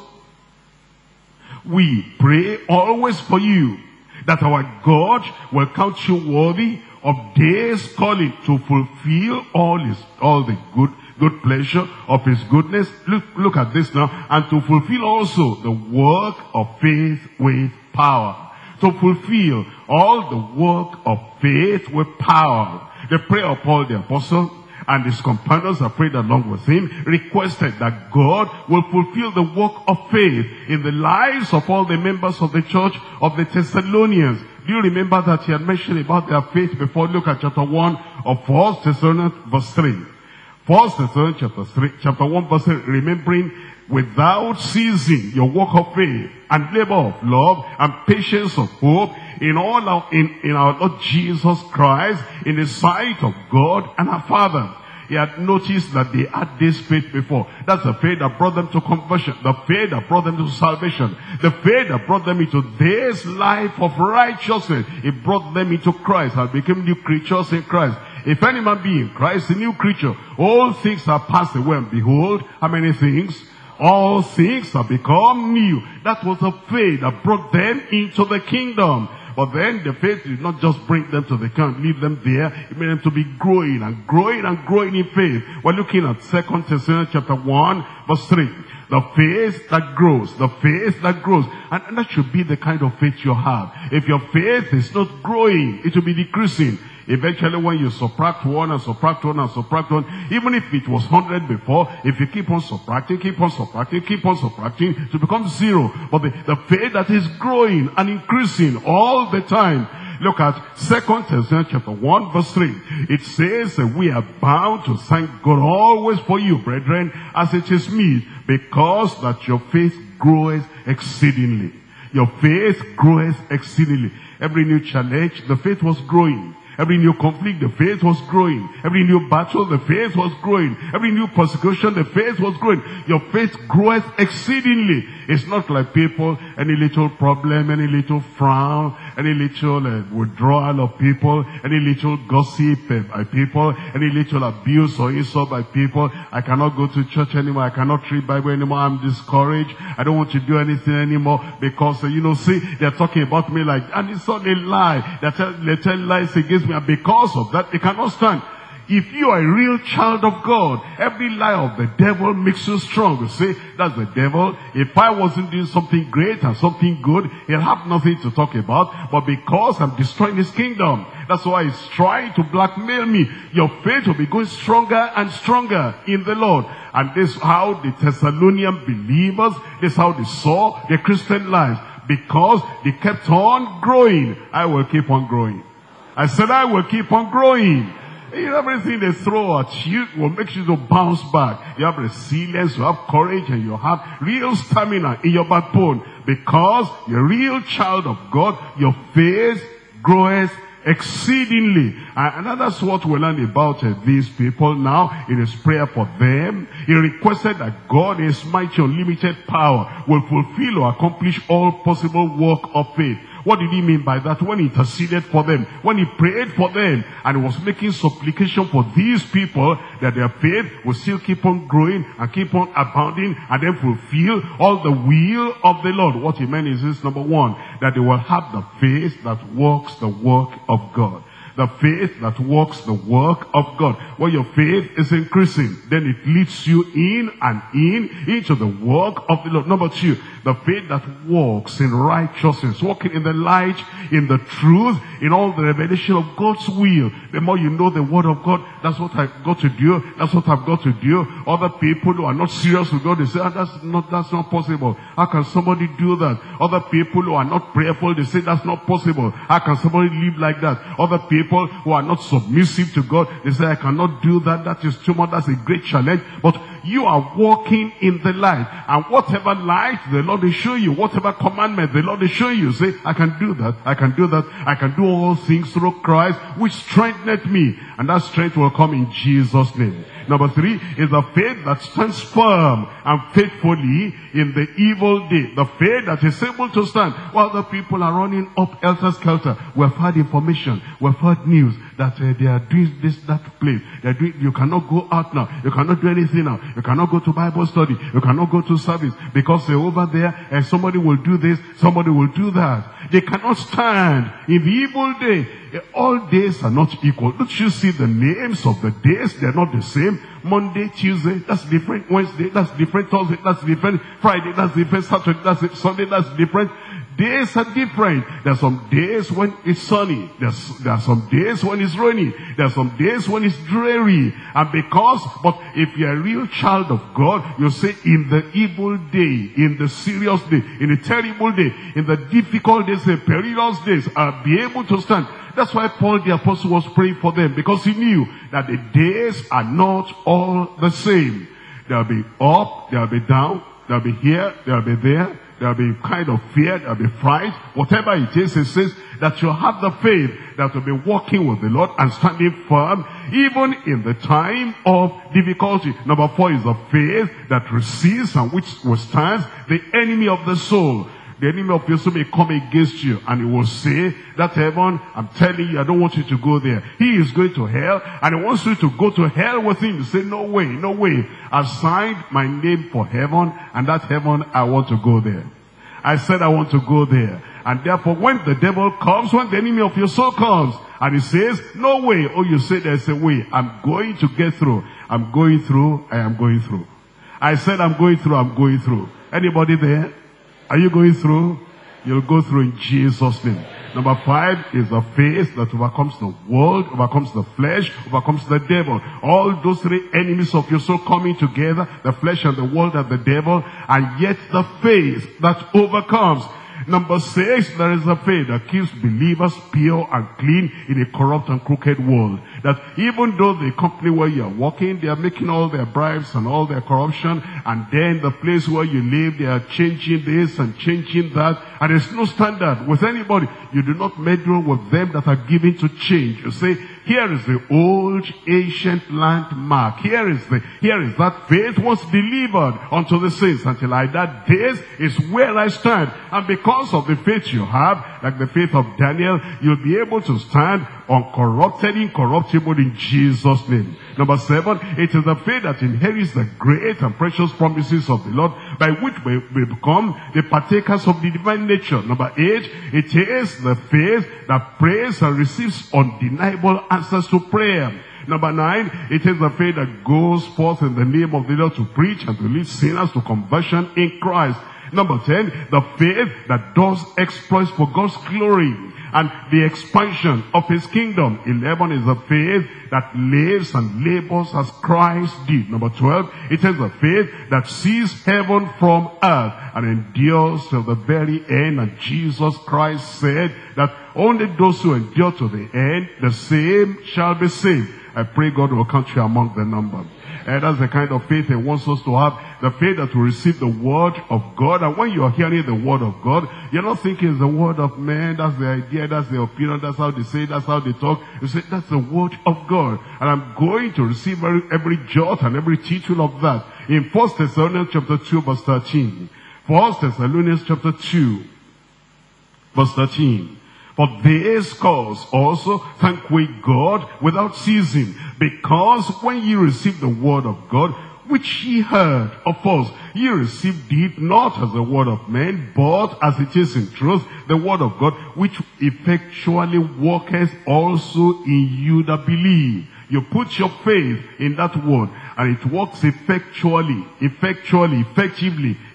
we pray always for you, that our God will count you worthy of this calling to fulfill all the good pleasure of his goodness. Look at this now. And to fulfill also the work of faith with power. To fulfill all the work of faith with power. The prayer of Paul the apostle and his companions that prayed along with him requested that God will fulfill the work of faith in the lives of all the members of the church of the Thessalonians. Do you remember that he had mentioned about their faith before? Look at chapter 1 of 1 Thessalonians verse 3. 1 Thessalonians chapter 1 verse 3. Remembering without ceasing your work of faith and labor of love and patience of hope in our Lord Jesus Christ, in the sight of God and our Father. He had noticed that they had this faith before. That's the faith that brought them to conversion, the faith that brought them to salvation, the faith that brought them into this life of righteousness. It brought them into Christ and became new creatures in Christ. If any man be in Christ, a new creature, all things are passed away, and behold, how many things? All things have become new. That was the faith that brought them into the kingdom. But then the faith did not just bring them to the camp, leave them there. It made them to be growing and growing and growing in faith. We're looking at 2 Thessalonians chapter 1, verse 3. The faith that grows, the faith that grows. And that should be the kind of faith you have. If your faith is not growing, it will be decreasing. Eventually, when you subtract one and subtract one and subtract one, even if it was 100 before, if you keep on subtracting, keep on subtracting, keep on subtracting, it becomes 0. But the faith that is growing and increasing all the time. Look at 2nd Thessalonians chapter 1 verse 3. It says that we are bound to thank God always for you, brethren, as it is meet, because that your faith groweth exceedingly. Your faith groweth exceedingly. Every new challenge, the faith was growing. Every new conflict, the faith was growing. Every new battle, the faith was growing. Every new persecution, the faith was growing. Your faith groweth exceedingly. It's not like people, any little problem, any little frown, any little withdrawal of people, any little gossip by people, any little abuse or insult by people. I cannot go to church anymore. I cannot read Bible anymore. I'm discouraged. I don't want to do anything anymore because, they're talking about me like, and it's not a lie. They tell lies against me, and because of that, they cannot stand. If you are a real child of God, every lie of the devil makes you strong. Say, that's the devil. If I wasn't doing something great and something good, he'll have nothing to talk about. But because I'm destroying his kingdom, that's why he's trying to blackmail me. Your faith will be going stronger and stronger in the Lord. And this is how the Thessalonian believers, this is how they saw their Christian life. Because they kept on growing. I will keep on growing. I said, I will keep on growing. Everything they throw at you will make you to bounce back. You have resilience, you have courage, and you have real stamina in your backbone. Because you're a real child of God, your faith grows exceedingly. And that's what we learn about these people now in his prayer for them. He requested that God, in his mighty unlimited power, will fulfill or accomplish all possible work of faith. What did he mean by that? When he interceded for them, when he prayed for them, and was making supplication for these people, that their faith will still keep on growing and keep on abounding, and then fulfill all the will of the Lord. What he meant is this, number one, that they will have the faith that works the work of God. The faith that works the work of God. When your faith is increasing, then it leads you in and into the work of the Lord. Number two, the faith that walks in righteousness, walking in the light, in the truth, in all the revelation of God's will. The more you know the word of God, that's what I've got to do, that's what I've got to do. Other people who are not serious with God, they say, that's not possible. How can somebody do that? Other people who are not prayerful, they say, that's not possible. How can somebody live like that? Other people who are not submissive to God, they say, I cannot do that, that is too much, that's a great challenge. But you are walking in the light, and whatever light the Lord will show you, whatever commandment the Lord will show you, say, I can do that, I can do that, I can do all things through Christ which strengtheneth me. And that strength will come in Jesus' name. Number three is the faith that stands firm and faithfully in the evil day. The faith that is able to stand while the people are running up helter-skelter. We've had information, we've heard news that they are doing this, that place. They are doing, you cannot go out now, you cannot do anything now, you cannot go to Bible study, you cannot go to service, because over there somebody will do this, somebody will do that. They cannot stand in the evil day. All days are not equal. Don't you see the names of the days? They're not the same. Monday, Tuesday, that's different. Wednesday, that's different. Thursday, that's different. Friday, that's different. Saturday, that's different. Sunday, that's different. Days are different. There are some days when it's sunny. There are some days when it's rainy. There are some days when it's dreary. And but if you're a real child of God, you say, in the evil day, in the serious day, in the terrible day, in the difficult days, the perilous days, I'll be able to stand. That's why Paul the Apostle was praying for them, because he knew that the days are not all the same. There'll be up, there'll be down, there'll be here, there'll be there. There'll be kind of fear, there'll be fright, whatever it is. It says that you have the faith that will be walking with the Lord and standing firm even in the time of difficulty. Number four is the faith that receives and which withstands the enemy of the soul. The enemy of your soul may come against you, and he will say, that heaven, I'm telling you, I don't want you to go there. He is going to hell, and he wants you to go to hell with him. You say, no way, no way. I've signed my name for heaven, and that heaven, I want to go there. I said I want to go there. And therefore, when the devil comes, when the enemy of your soul comes, and he says, no way. Oh, you say there's a way. I'm going to get through. I'm going through. I am going through. I said I'm going through. I'm going through. Anybody there? Are you going through? You'll go through in Jesus' name. Number five is the faith that overcomes the world, overcomes the flesh, overcomes the devil. All those three enemies of your soul coming together, the flesh and the world and the devil, and yet the faith that overcomes. Number six, there is a faith that keeps believers pure and clean in a corrupt and crooked world. That even though the company where you are working, they are making all their bribes and all their corruption, and then the place where you live, they are changing this and changing that, and there's no standard with anybody. You do not meddle with them that are given to change. You say, here is the old ancient landmark. Here is that faith was delivered unto the saints. Until I die, this is where I stand. And because of the faith you have, like the faith of Daniel, you'll be able to stand uncorrupted, incorruptible in Jesus' name. Number seven, it is the faith that inherits the great and precious promises of the Lord, by which we become the partakers of the divine nature. Number eight, it is the faith that prays and receives undeniable answers to prayer. Number 9, it is the faith that goes forth in the name of the Lord to preach and to lead sinners to conversion in Christ. Number 10, the faith that does exploits for God's glory and the expansion of his kingdom. 11 is the faith that lives and labors as Christ did. Number 12, it is the faith that sees heaven from earth and endures till the very end. And Jesus Christ said that only those who endure to the end, the same shall be saved. I pray God will count you among the number. And that's the kind of faith he wants us to have. The faith that we receive the word of God. And when you are hearing the word of God, you're not thinking it's the word of man. That's the idea. That's the opinion. That's how they say. That's how they talk. You say, that's the word of God. And I'm going to receive every jot and every tittle of that. In First Thessalonians chapter 2 verse 13. First Thessalonians chapter 2 verse 13. For this cause also thank we God without ceasing, because when ye received the word of God, which ye heard of us, ye received it not as the word of men, but as it is in truth, the word of God, which effectually worketh also in you that believe. You put your faith in that word, and it works effectively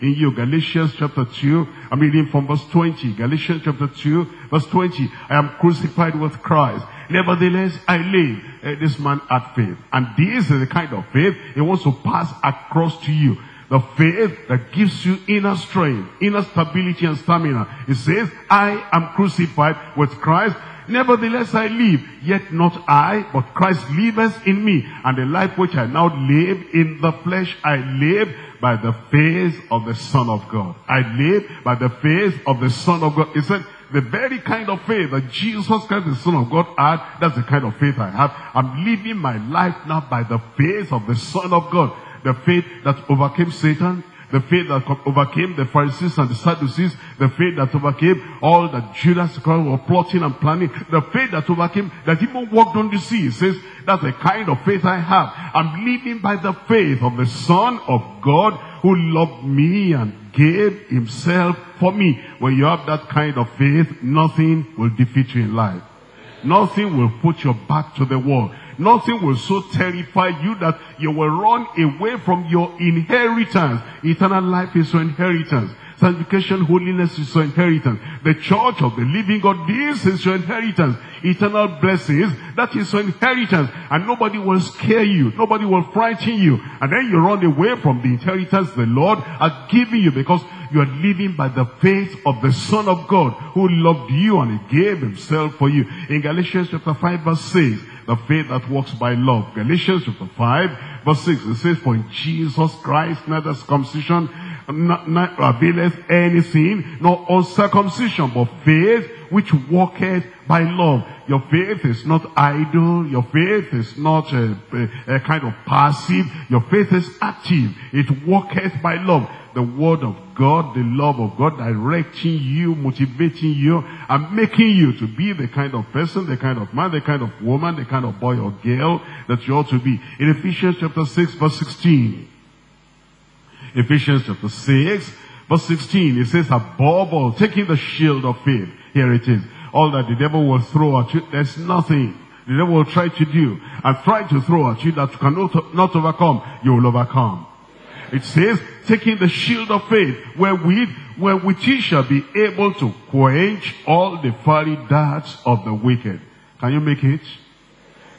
in you. Galatians chapter 2, I'm reading from verse 20. Galatians chapter 2, verse 20. I am crucified with Christ. Nevertheless, I live. This man had faith. And this is the kind of faith he wants to pass across to you. The faith that gives you inner strength, inner stability and stamina. It says, I am crucified with Christ. Nevertheless I live, yet not I, but Christ liveth in me. And the life which I now live in the flesh, I live by the faith of the Son of God. I live by the faith of the Son of God. He said, the very kind of faith that Jesus Christ, the Son of God, had, that's the kind of faith I have. I'm living my life now by the faith of the Son of God. The faith that overcame Satan. The faith that overcame the Pharisees and the Sadducees. The faith that overcame all that Judas were plotting and planning. The faith that overcame, that even walked on the sea. It says, that's the kind of faith I have. I'm living by the faith of the Son of God who loved me and gave himself for me. When you have that kind of faith, nothing will defeat you in life. Nothing will put your back to the wall. Nothing will so terrify you that you will run away from your inheritance. Eternal life is your inheritance. Sanctification, holiness is your inheritance. The church of the living God, this is your inheritance. Eternal blessings, that is your inheritance. And nobody will scare you. Nobody will frighten you. And then you run away from the inheritance the Lord has given you, because you are living by the faith of the Son of God who loved you and he gave himself for you. In Galatians chapter 5 verse 6, the faith that works by love. Galatians chapter 5 verse 6, it says, for in Jesus Christ neither circumcision availeth anything, nor uncircumcision, but faith which worketh by love. Your faith is not idle. Your faith is not a kind of passive. Your faith is active. It worketh by love. The word of God, the love of God, directing you, motivating you, and making you to be the kind of person, the kind of man, the kind of woman, the kind of boy or girl that you ought to be. In Ephesians chapter 6 verse 16. Ephesians chapter 6 verse 16, it says, above all, taking the shield of faith. Here it is. All that the devil will throw at you, there's nothing the devil will try to do and try to throw at you that you cannot not overcome. You will overcome. It says, taking the shield of faith, wherewith ye shall be able to quench all the fiery darts of the wicked. Can you make it?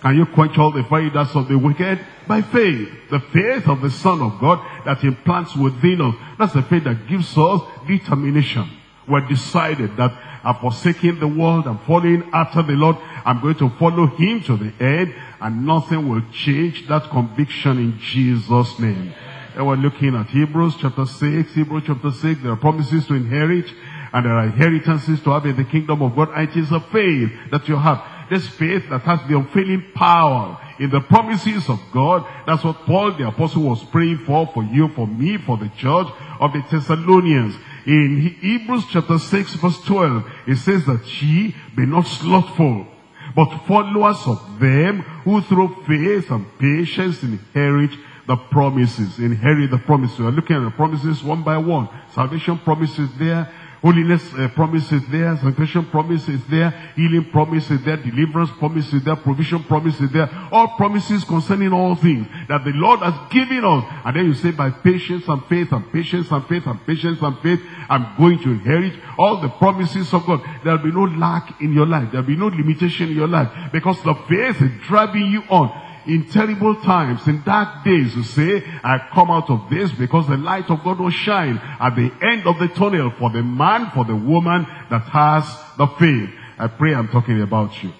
Can you quench all the fiery darts of the wicked? By faith. The faith of the Son of God that implants within us. That's the faith that gives us determination. We're decided that I'm forsaking the world, I'm following after the Lord, I'm going to follow him to the end, and nothing will change that conviction in Jesus' name. And we're looking at Hebrews chapter 6. Hebrews chapter 6, there are promises to inherit, and there are inheritances to have in the kingdom of God. It is a faith that you have. This faith that has the unfailing power in the promises of God. That's what Paul the apostle was praying for you, for me, for the church of the Thessalonians. In Hebrews chapter 6 verse 12, it says that ye be not slothful, but followers of them who through faith and patience inherit the promises. Inherit the promises. We are looking at the promises one by one. Salvation promises there. Holiness promise is there. Sanctification promise is there. Healing promise is there. Deliverance promise is there. Provision promise is there. All promises concerning all things that the Lord has given us. And then you say, by patience and faith and patience and faith and patience and faith, I'm going to inherit all the promises of God. There will be no lack in your life. There will be no limitation in your life, because the faith is driving you on. In terrible times, in dark days, you say, I come out of this because the light of God will shine at the end of the tunnel for the man, for the woman that has the faith. I pray I'm talking about you.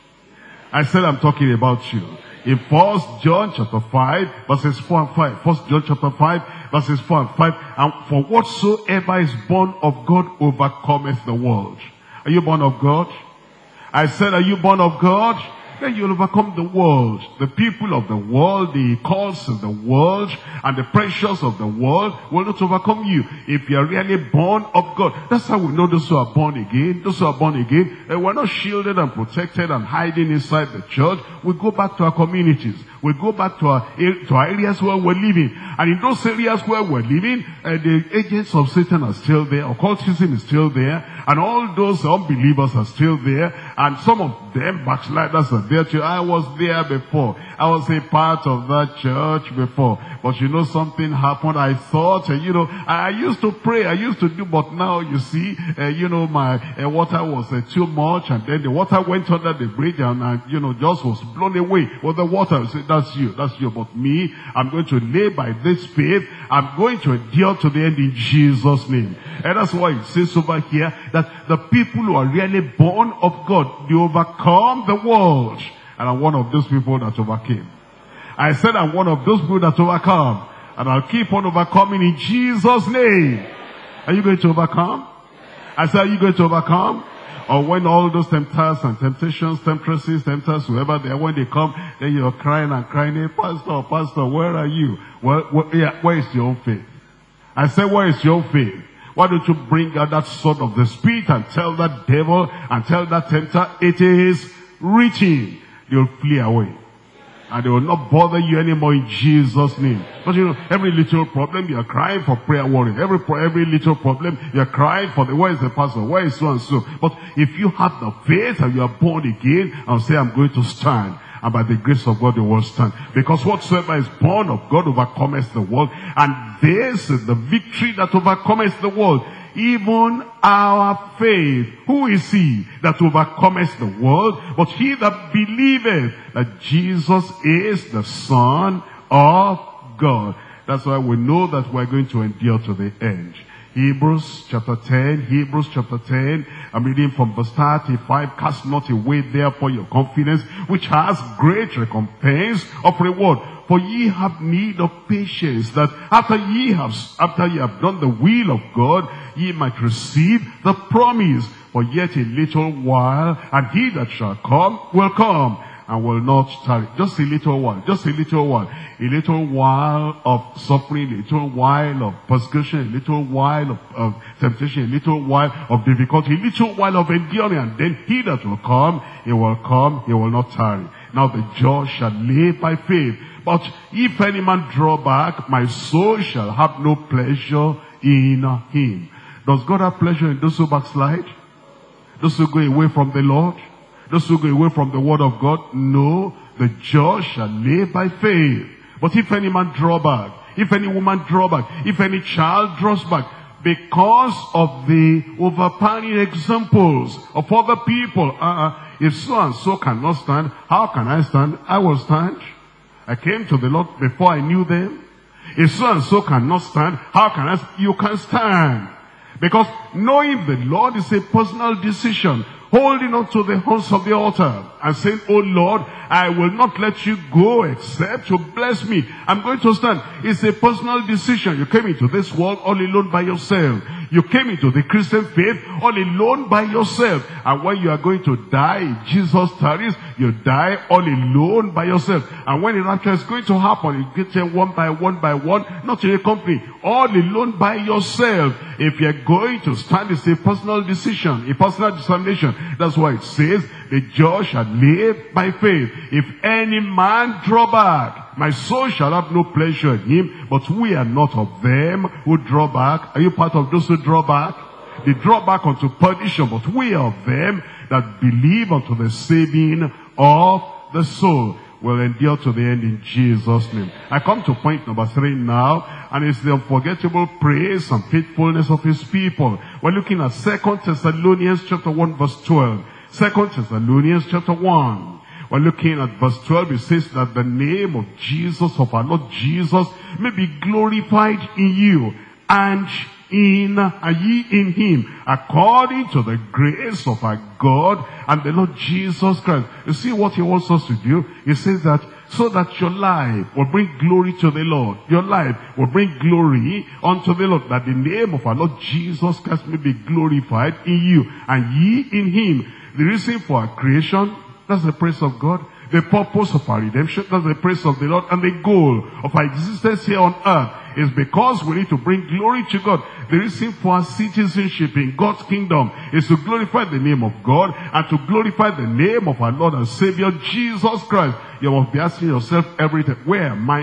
I said I'm talking about you. In First John chapter 5, verses 4 and 5. First John chapter 5, verses 4 and 5. And for whatsoever is born of God overcometh the world. Are you born of God? I said, are you born of God? Then you'll overcome the world, the people of the world, the calls of the world, and the pressures of the world will not overcome you if you are really born of God. That's how we know those who are born again. Those who are born again, they were not shielded and protected and hiding inside the church. We go back to our communities. We go back to our areas where we're living. And in those areas where we're living, the agents of Satan are still there. Occultism is still there. And all those unbelievers are still there. And some of them, backsliders, are there too. I was there before. I was a part of that church before. But you know, something happened. I thought, I used to pray. I used to do. But now, you see, my water was too much. And then the water went under the bridge and, just was blown away with the water. So, that's you, but me, I'm going to lay by this faith, I'm going to endure to the end in Jesus' name. And that's why it says over here that the people who are really born of God, they overcome the world. And I'm one of those people that overcame. I said I'm one of those people that overcome, and I'll keep on overcoming in Jesus' name. Are you going to overcome? I said, are you going to overcome? Or when all those tempters and temptations, temptresses, tempters, whoever they are, when they come, then you're crying and crying, hey, pastor, pastor, where are you? Where is your own faith? I say, where is your own faith? Why don't you bring out that sword of the spirit and tell that devil and tell that tempter, it is reaching. They'll flee away. And they will not bother you anymore in Jesus' name. But every little problem, you're crying for prayer warrior. Every little problem, you're crying for where is the pastor? Where is so and so? But if you have the faith and you are born again, I'll say, I'm going to stand. And by the grace of God, they will stand. Because whatsoever is born of God overcometh the world. And this is the victory that overcometh the world, even our faith. Who is he that overcometh the world? But he that believeth that Jesus is the Son of God. That's why we know that we're going to endure to the end. Hebrews chapter 10, Hebrews chapter 10, I'm reading from verse 35, cast not away therefore your confidence, which has great recompense of reward. For ye have need of patience, that after ye have done the will of God, ye might receive the promise. For yet a little while, and he that shall come will come, and will not tarry. Just a little while, just a little while. A little while of suffering, a little while of persecution, a little while of temptation, a little while of difficulty, a little while of enduring. And then he that will come, he will come, he will not tarry. Now the just shall live by faith. But if any man draw back, my soul shall have no pleasure in him. Does God have pleasure in those who backslide? Those who go away from the Lord? Those who go away from the word of God? No, the just shall live by faith. But if any man draw back, if any woman draw back, if any child draws back, because of the overpowering examples of other people, if so and so cannot stand, how can I stand? I will stand. I came to the Lord before I knew them. If so and so cannot stand, how can I stand? You can stand. Because knowing the Lord is a personal decision. Holding on to the horns of the altar and saying, oh Lord, I will not let you go except you bless me. I'm going to stand. It's a personal decision. You came into this world all alone by yourself. You came into the Christian faith all alone by yourself. And when you are going to die, Jesus tarries, you die all alone by yourself. And when the rapture is going to happen, you get there one by one, not in a company, all alone by yourself. If you're going to stand, it's a personal decision, a personal determination. That's why it says, the just shall live by faith. If any man draw back, my soul shall have no pleasure in him. But we are not of them who draw back. Are you part of those who draw back? they draw back unto perdition, but we of them that believe unto the saving of the soul will endure to the end in Jesus' name. I come to point number 3 now, and it's the unforgettable praise and faithfulness of his people. We're looking at 2 Thessalonians chapter 1 verse 12. 2 Thessalonians chapter 1. We're looking at verse 12. It says that the name of Jesus, of our Lord Jesus, may be glorified in you and ye in him, according to the grace of our God and the Lord Jesus Christ. You see what he wants us to do? He says that so that your life will bring glory to the Lord. Your life will bring glory unto the Lord, that the name of our Lord Jesus Christ may be glorified in you and ye in him. The reason for our creation, that's the praise of God. The purpose of our redemption, that's the praise of the Lord. And the goal of our existence here on earth is because we need to bring glory to God. The reason for our citizenship in God's kingdom is to glorify the name of God and to glorify the name of our Lord and Savior Jesus Christ. You must be asking yourself every day, where I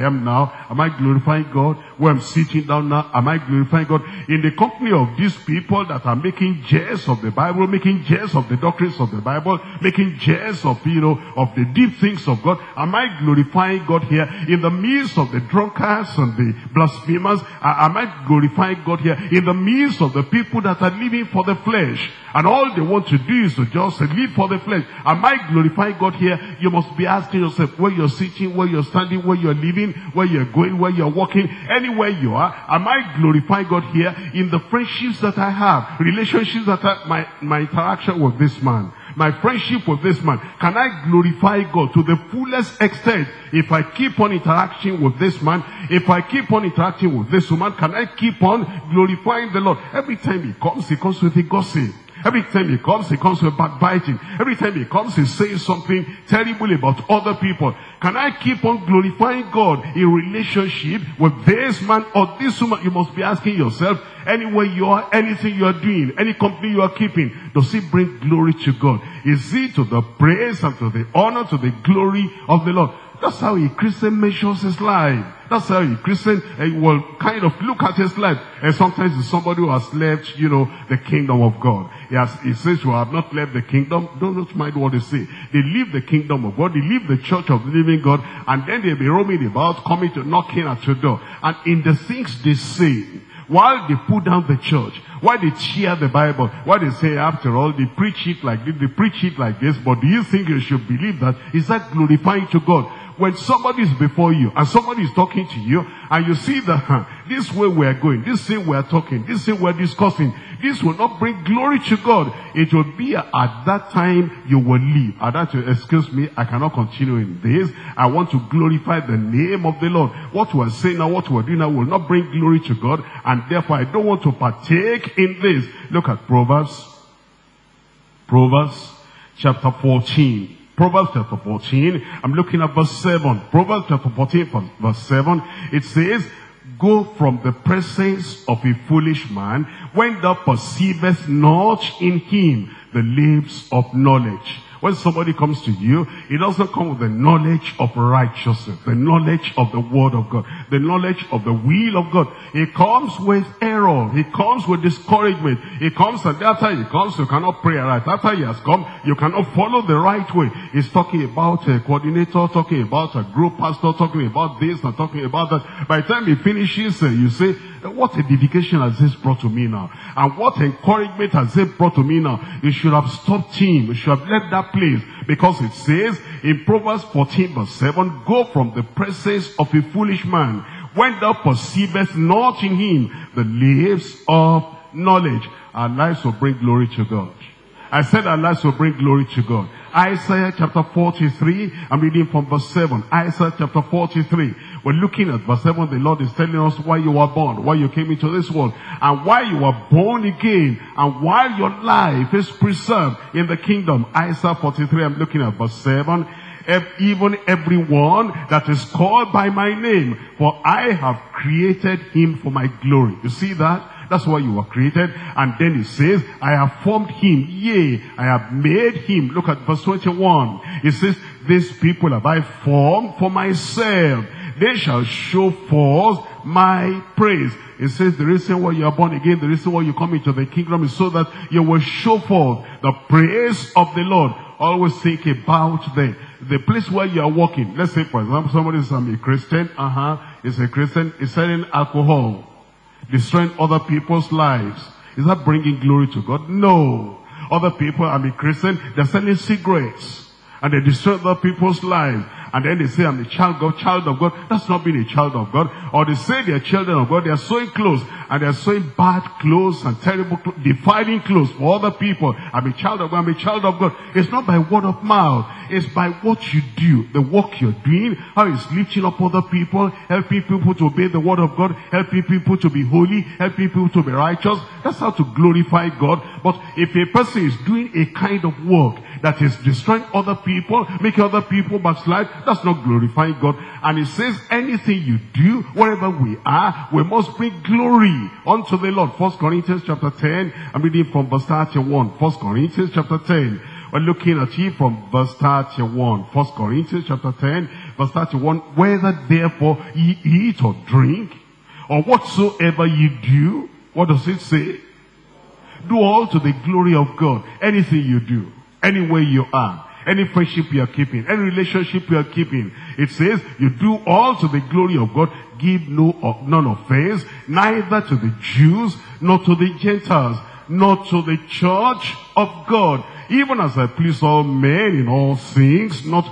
am now, am I glorifying God? Where I'm sitting down now, am I glorifying God? In the company of these people that are making jest of the Bible, making jest of the doctrines of the Bible, making jest of, of the deep things of God, am I glorifying God here? In the midst of the drunkards and the blasphemers, am I glorifying God here? In the midst of the people that are living for the flesh, and all they want to do is to just live for the flesh, am I glorifying God here? You must be asking yourself, where you're sitting, where you're standing, where you're living, where you're going, where you're walking, anywhere you are, am I glorifying God here? In the friendships that I have, relationships that I, my interaction with this man, my friendship with this man, can I glorify God to the fullest extent? If I keep on interacting with this man, if I keep on interacting with this woman, can I keep on glorifying the Lord? Every time he comes with a gossip. Every time he comes with backbiting. Every time he comes, he says something terrible about other people. Can I keep on glorifying God in relationship with this man or this woman? You must be asking yourself, anywhere you are, anything you are doing, any company you are keeping, does it bring glory to God? Is it to the praise and to the honor, to the glory of the Lord? That's how a Christian measures his life. That's how a Christian will kind of look at his life. And sometimes it's somebody who has left, the kingdom of God. He says, well, I have not left the kingdom. Don't mind what they say. They leave the kingdom of God. They leave the church of the living God. And then they'll be roaming about, coming to knocking at your door. And in the things they say, while they put down the church, why they cheer the Bible, why they say, after all, they preach it like this, they preach it like this, but do you think you should believe that? Is that glorifying to God? When somebody is before you and somebody is talking to you and you see that this way we are going, this way we are talking, this way we are discussing, this will not bring glory to God. It will be at that time you will leave. At that time, excuse me, I cannot continue in this. I want to glorify the name of the Lord. What we are saying now, what we are doing now will not bring glory to God, and therefore I don't want to partake in this. Look at Proverbs. Proverbs chapter 14. Proverbs chapter 14, I'm looking at verse 7. Proverbs chapter 14, verse 7, it says, go from the presence of a foolish man when thou perceivest not in him the lips of knowledge. When somebody comes to you, it doesn't come with the knowledge of righteousness, the knowledge of the word of God, the knowledge of the will of God. It comes with error. It comes with discouragement. It comes, and after he comes, you cannot pray right. After he has come, you cannot follow the right way. He's talking about a coordinator, talking about a group pastor, talking about this and talking about that. By the time he finishes, you say, what edification has this brought to me now? And what encouragement has it brought to me now? You should have stopped him. You should have left that place. Because it says in Proverbs 14 verse 7, go from the presence of a foolish man when thou perceivest not in him the lips of knowledge. Our lives will bring glory to God. I said our lives will bring glory to God. Isaiah chapter 43, I'm reading from verse 7. Isaiah chapter 43. We're looking at verse 7. The Lord is telling us why you were born, why you came into this world, and why you were born again, and why your life is preserved in the kingdom. Isaiah 43, I'm looking at verse 7. Even everyone that is called by my name, for I have created him for my glory. You see that? That's why you were created. And then it says, I have formed him. Yea, I have made him. Look at verse 21. It says, these people have I formed for myself. they shall show forth my praise. It says the reason why you are born again, the reason why you come into the kingdom, is so that you will show forth the praise of the Lord. Always think about the place where you are walking. Let's say, for example, somebody says, I'm a Christian. Is a Christian. Is selling alcohol, destroying other people's lives. Is that bringing glory to God? No. Other people, I'm a Christian, they're selling cigarettes, and they destroy other people's lives. And then they say, I'm a child of God. That's not being a child of God. Or they say they're children of God. They're sewing clothes, and they're sewing bad clothes and terrible clothes, defiling clothes for other people. I'm a child of God. I'm a child of God. It's not by word of mouth. It's by what you do, the work you're doing, how it's lifting up other people, helping people to obey the word of God, helping people to be holy, helping people to be righteous. That's how to glorify God. But if a person is doing a kind of work that is destroying other people, making other people backslide, that's not glorifying God. And it says anything you do, wherever we are, we must bring glory unto the Lord. First Corinthians chapter 10, I'm reading from verse 31. First Corinthians chapter 10, we're looking at you from verse 31. First Corinthians chapter 10, verse 31. Whether therefore ye eat or drink, or whatsoever ye do, what does it say? Do all to the glory of God. Anything you do, anywhere you are, any friendship you are keeping, any relationship you are keeping, it says you do all to the glory of God. Give none offense, neither to the Jews, nor to the Gentiles, nor to the church of God. Even as I please all men in all things, not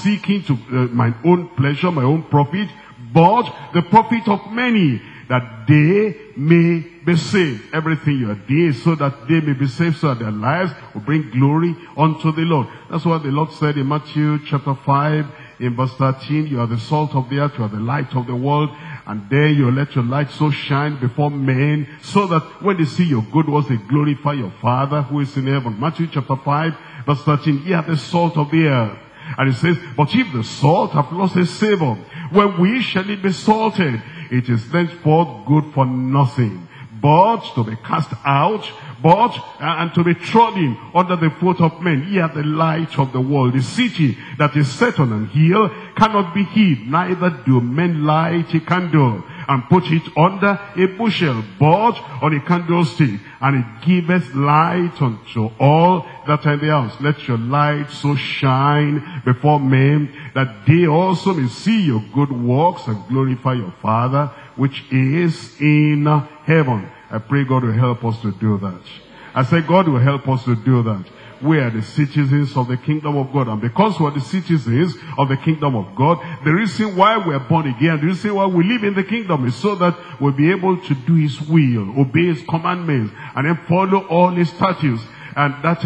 seeking to my own pleasure, my own profit, but the profit of many, that they may be saved. Everything you are doing, so that they may be saved, so that their lives will bring glory unto the Lord. That's what the Lord said in Matthew chapter 5, in verse 13. You are the salt of the earth, you are the light of the world, and there you let your light so shine before men, so that when they see your good works, they glorify your Father who is in heaven. Matthew chapter 5, verse 13. You are the salt of the earth. And it says, but if the salt have lost its savor, when we shall it be salted? It is thenceforth good for nothing, but to be cast out, but and to be trodden under the foot of men. Ye are the light of the world. The city that is set on an hill cannot be hid, neither do men light a candle and put it under a bushel, but on a candlestick, and it giveth light unto all that are in the house. Let your light so shine before men, that they also may see your good works and glorify your Father which is in heaven. I pray God will help us to do that. I say God will help us to do that. We are the citizens of the kingdom of God. And because we are the citizens of the kingdom of God, the reason why we are born again, the reason why we live in the kingdom, is so that we'll be able to do His will, obey His commandments, and then follow all His statutes. And that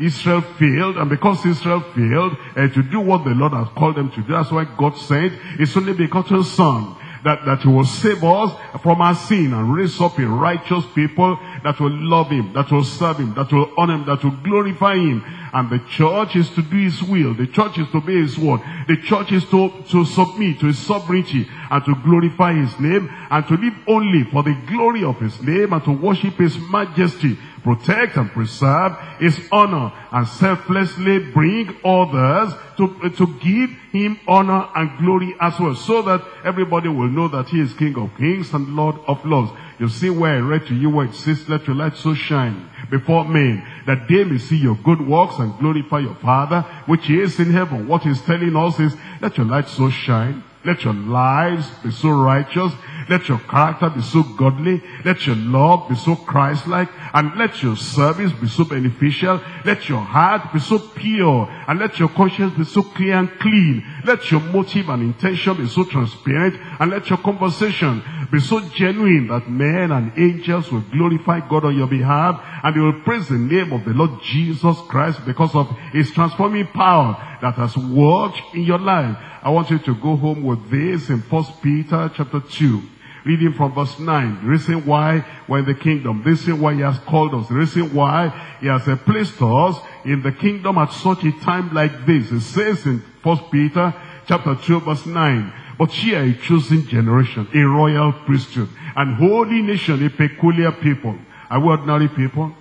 Israel failed, and because Israel failed to do what the Lord has called them to do, that's why God sent His only begotten Son, that He will save us from our sin and raise up a righteous people that will love Him, that will serve Him, that will honor Him, that will glorify Him. And the church is to do His will. The church is to obey His word. The church is to submit to His sovereignty, and to glorify His name, and to live only for the glory of His name, and to worship His majesty, protect and preserve His honor, and selflessly bring others to give Him honor and glory as well, so that everybody will know that He is King of kings and Lord of lords. You see where I read to you where it says, let your light so shine before men, that they may see your good works and glorify your Father which is in heaven. What He's telling us is, let your light so shine. Let your lives be so righteous. Let your character be so godly. Let your love be so Christ-like. And let your service be so beneficial. Let your heart be so pure. And let your conscience be so clear and clean. Let your motive and intention be so transparent. And let your conversation be so genuine that men and angels will glorify God on your behalf. And they will praise the name of the Lord Jesus Christ because of His transforming power that has worked in your life. I want you to go home with this in 1 Peter chapter 2, reading from verse 9. The reason why we're in the kingdom, the reason why He has called us, the reason why He has placed us in the kingdom at such a time like this. It says in 1 Peter chapter 2 verse 9, but ye are a chosen generation, a royal priesthood, an holy nation, a peculiar people. Are we ordinary people?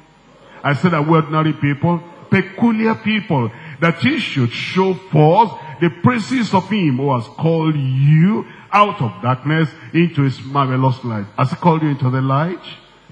I said, are we ordinary people? Peculiar people, that ye should show forth the praises of him who has called you out of darkness into his marvelous light. Has he called you into the light?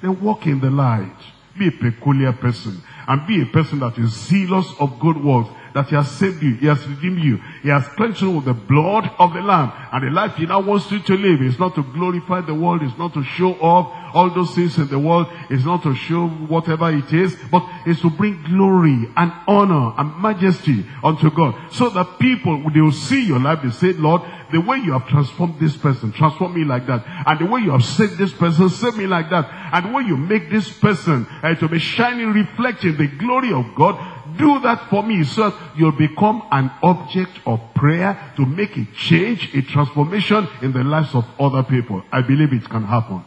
Then walk in the light. Be a peculiar person. And be a person that is zealous of good works. That he has saved you. He has redeemed you. He has cleansed you with the blood of the Lamb. And the life he now wants you to live is not to glorify the world. It's not to show off all those things in the world. It's not to show whatever it is. But it's to bring glory and honor and majesty unto God. So that people, they will see your life. They say, Lord, the way you have transformed this person, transform me like that. And the way you have saved this person, save me like that. And the way you make this person to be shining, reflecting the glory of God, do that for me, so you'll become an object of prayer to make a change, a transformation in the lives of other people. I believe it can happen.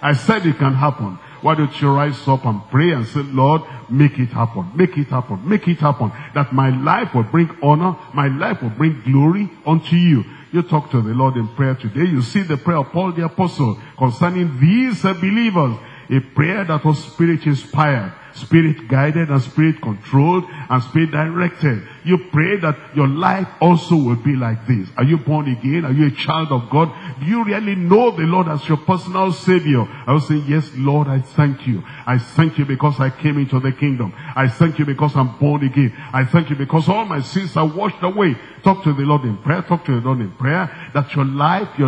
I said it can happen. Why don't you rise up and pray and say, Lord, make it happen, make it happen, make it happen. That my life will bring honor, my life will bring glory unto you. You talk to the Lord in prayer today. You see the prayer of Paul the Apostle concerning these believers. A prayer that was spirit-inspired, spirit-guided, and spirit-controlled, and spirit-directed. You pray that your life also will be like this. Are you born again? Are you a child of God? Do you really know the Lord as your personal Savior? I will say, yes, Lord, I thank you. I thank you because I came into the kingdom. I thank you because I'm born again. I thank you because all my sins are washed away. Talk to the Lord in prayer. Talk to the Lord in prayer that your life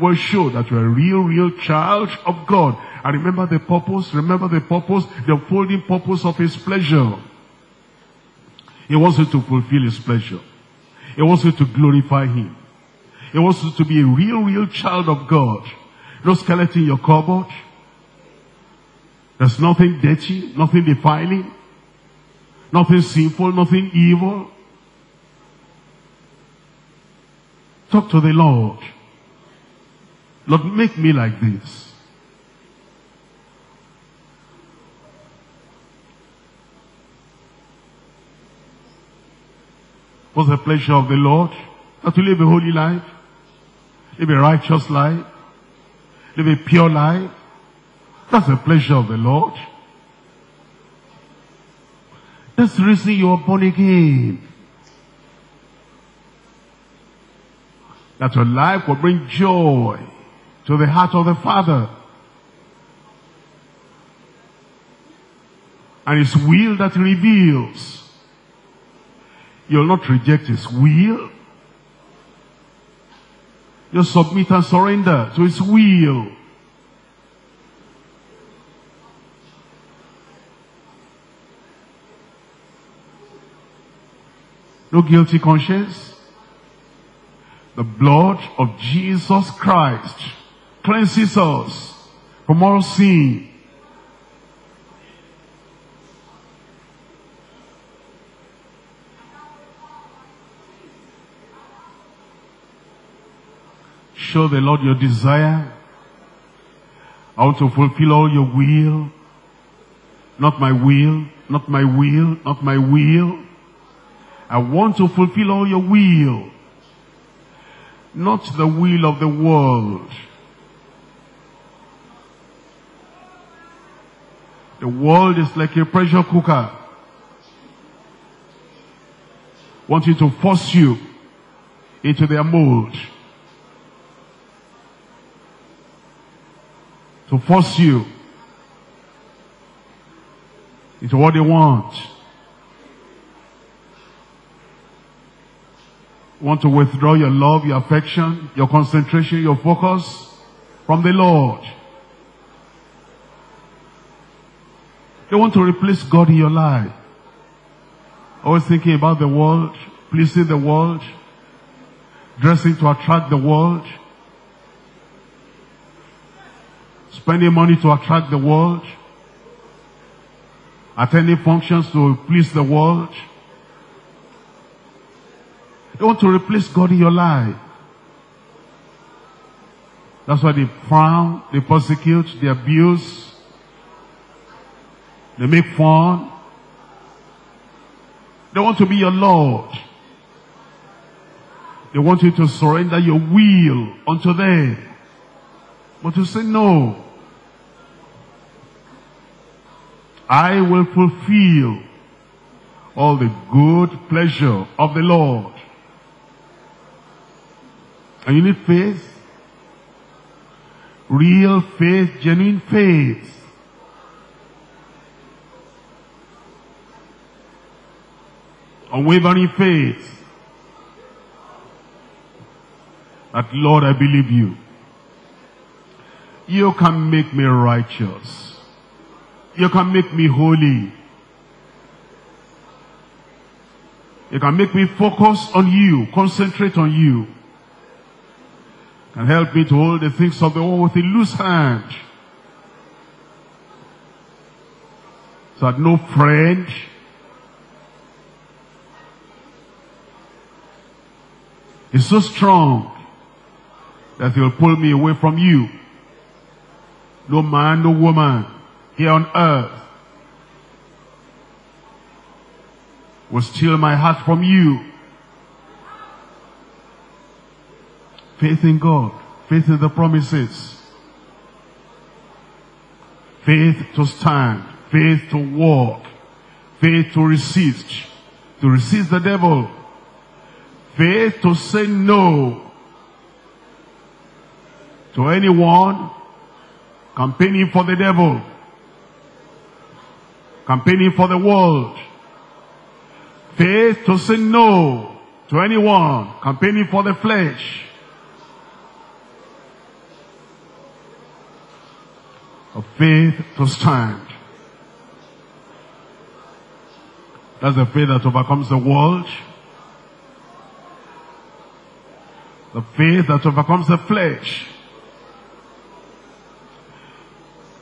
will show that you're a real child of God. And remember the purpose. Remember the purpose, the unfolding purpose of his pleasure. He wants you to fulfill his pleasure. He wants you to glorify him. He wants you to be a real child of God. No skeleton in your cupboard. There's nothing dirty, nothing defiling, nothing sinful, nothing evil. Talk to the Lord. Lord, make me like this. What's the pleasure of the Lord? That you live a holy life, live a righteous life, live a pure life. That's the pleasure of the Lord. That's the reason you are born again. That your life will bring joy to the heart of the Father. And his will that reveals. You'll not reject his will. You'll submit and surrender to his will. No guilty conscience. The blood of Jesus Christ cleanses us from all sin. Show the Lord your desire. I want to fulfill all your will. Not my will, not my will, not my will. I want to fulfill all your will. Not the will of the world. The world is like a pressure cooker. Wanting to force you into their mold. To force you into what they want. Want to withdraw your love, your affection, your concentration, your focus from the Lord. They want to replace God in your life. Always thinking about the world, pleasing the world, dressing to attract the world. Spending money to attract the world. Attending functions to please the world. They want to replace God in your life. That's why they frown, they persecute, they abuse. They make fun. They want to be your Lord. They want you to surrender your will unto them. But you say, no, I will fulfill all the good pleasure of the Lord. And you need faith. Real faith, genuine faith. Unwavering faith. That Lord, I believe you. You can make me righteous. You can make me holy. You can make me focus on you, concentrate on you. You can help me to hold the things of the world with a loose hand. So that no friend, it's so strong that he'll pull me away from you. No man, no woman here on earth will steal my heart from you. Faith in God, faith in the promises, faith to stand, faith to walk, faith to resist the devil. Faith to say no to anyone campaigning for the devil, campaigning for the world. Faith to say no to anyone campaigning for the flesh. A faith to stand. That's the faith that overcomes the world. The faith that overcomes the flesh.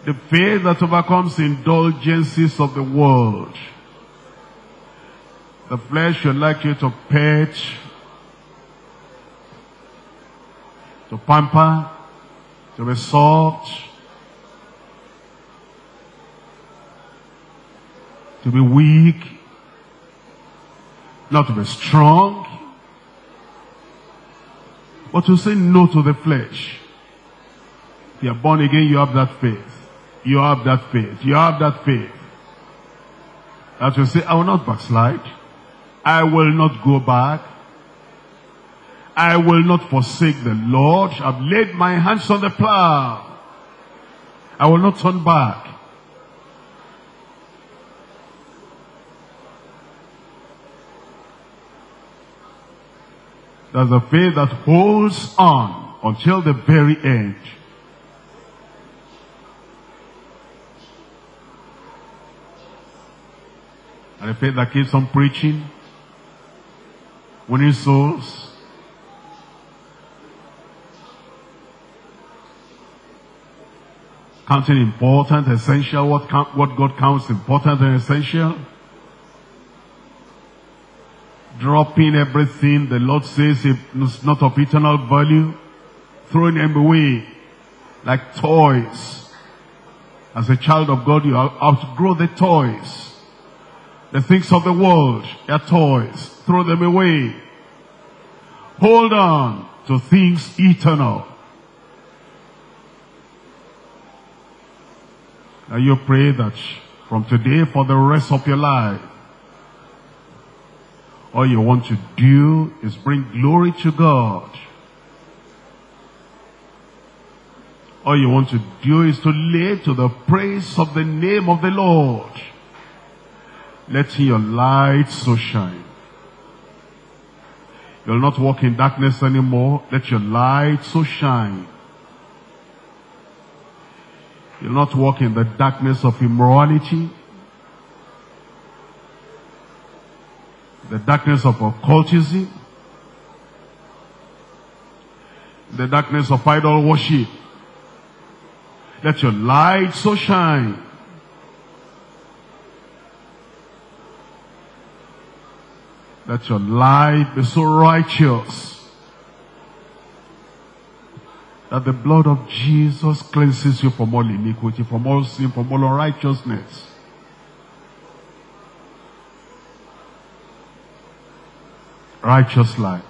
The faith that overcomes indulgences of the world. The flesh would like you to pet, to pamper, to be soft, to be weak, not to be strong. But to say no to the flesh. If you are born again, you have that faith. You have that faith. You have that faith. That will say, I will not backslide. I will not go back. I will not forsake the Lord. I've laid my hands on the plow. I will not turn back. There's a faith that holds on until the very end. And a faith that keeps on preaching, winning souls. Counting important, essential, what God counts important and essential. Dropping everything the Lord says is not of eternal value, throwing them away like toys. As a child of God, you outgrow the toys. The things of the world, they are toys. Throw them away. Hold on to things eternal. And you pray that from today for the rest of your life, all you want to do is bring glory to God. All you want to do is to live to the praise of the name of the Lord. Let your light so shine. You'll not walk in darkness anymore. Let your light so shine. You'll not walk in the darkness of immorality, the darkness of occultism, the darkness of idol worship. Let your light so shine. Let your light be so righteous that the blood of Jesus cleanses you from all iniquity, from all sin, from all unrighteousness. Righteous life,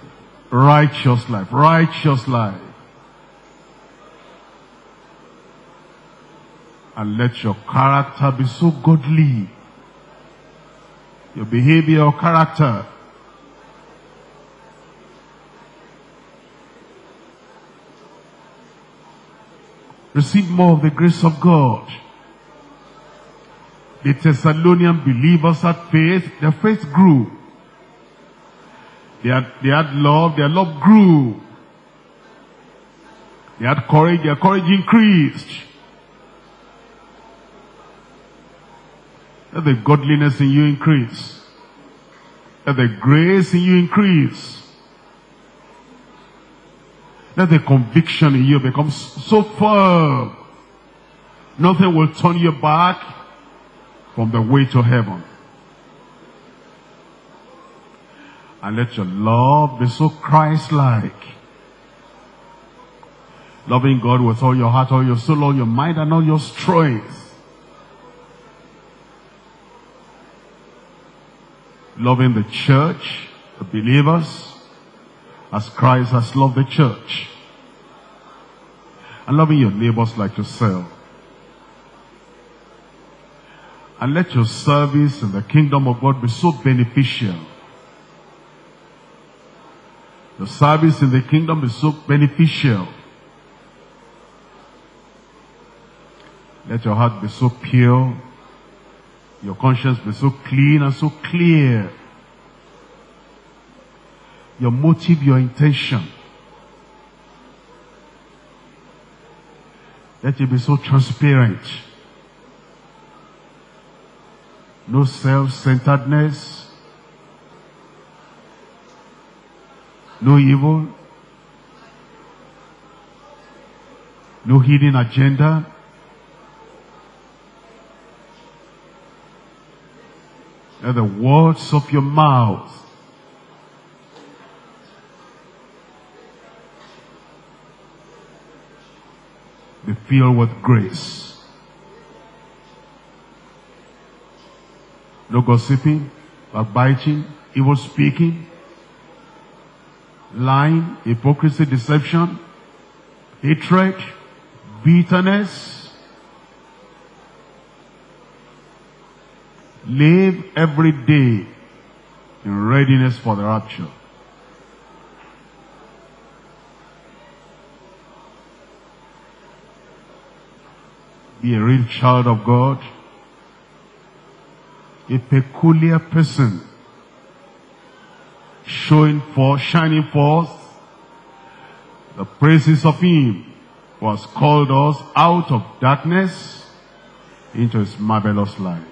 righteous life, righteous life. And let your character be so godly. Your behavior or character. Receive more of the grace of God. The Thessalonian believers had faith. Their faith grew. They had love. Their love grew. They had courage. Their courage increased. Let the godliness in you increase. Let the grace in you increase. Let the conviction in you become so firm. Nothing will turn you back from the way to heaven. And let your love be so Christ-like. Loving God with all your heart, all your soul, all your mind, and all your strength. Loving the church, the believers, as Christ has loved the church. And loving your neighbors like yourself. And let your service in the kingdom of God be so beneficial. The service in the kingdom is so beneficial. Let your heart be so pure. Your conscience be so clean and so clear. Your motive, your intention. Let you be so transparent. No self-centeredness. No evil. No hidden agenda. Let the words of your mouth be filled with grace. No gossiping, backbiting, evil speaking, lying, hypocrisy, deception, hatred, bitterness. Live every day in readiness for the rapture. Be a real child of God, a peculiar person, shining forth the praises of Him who has called us out of darkness into His marvelous light.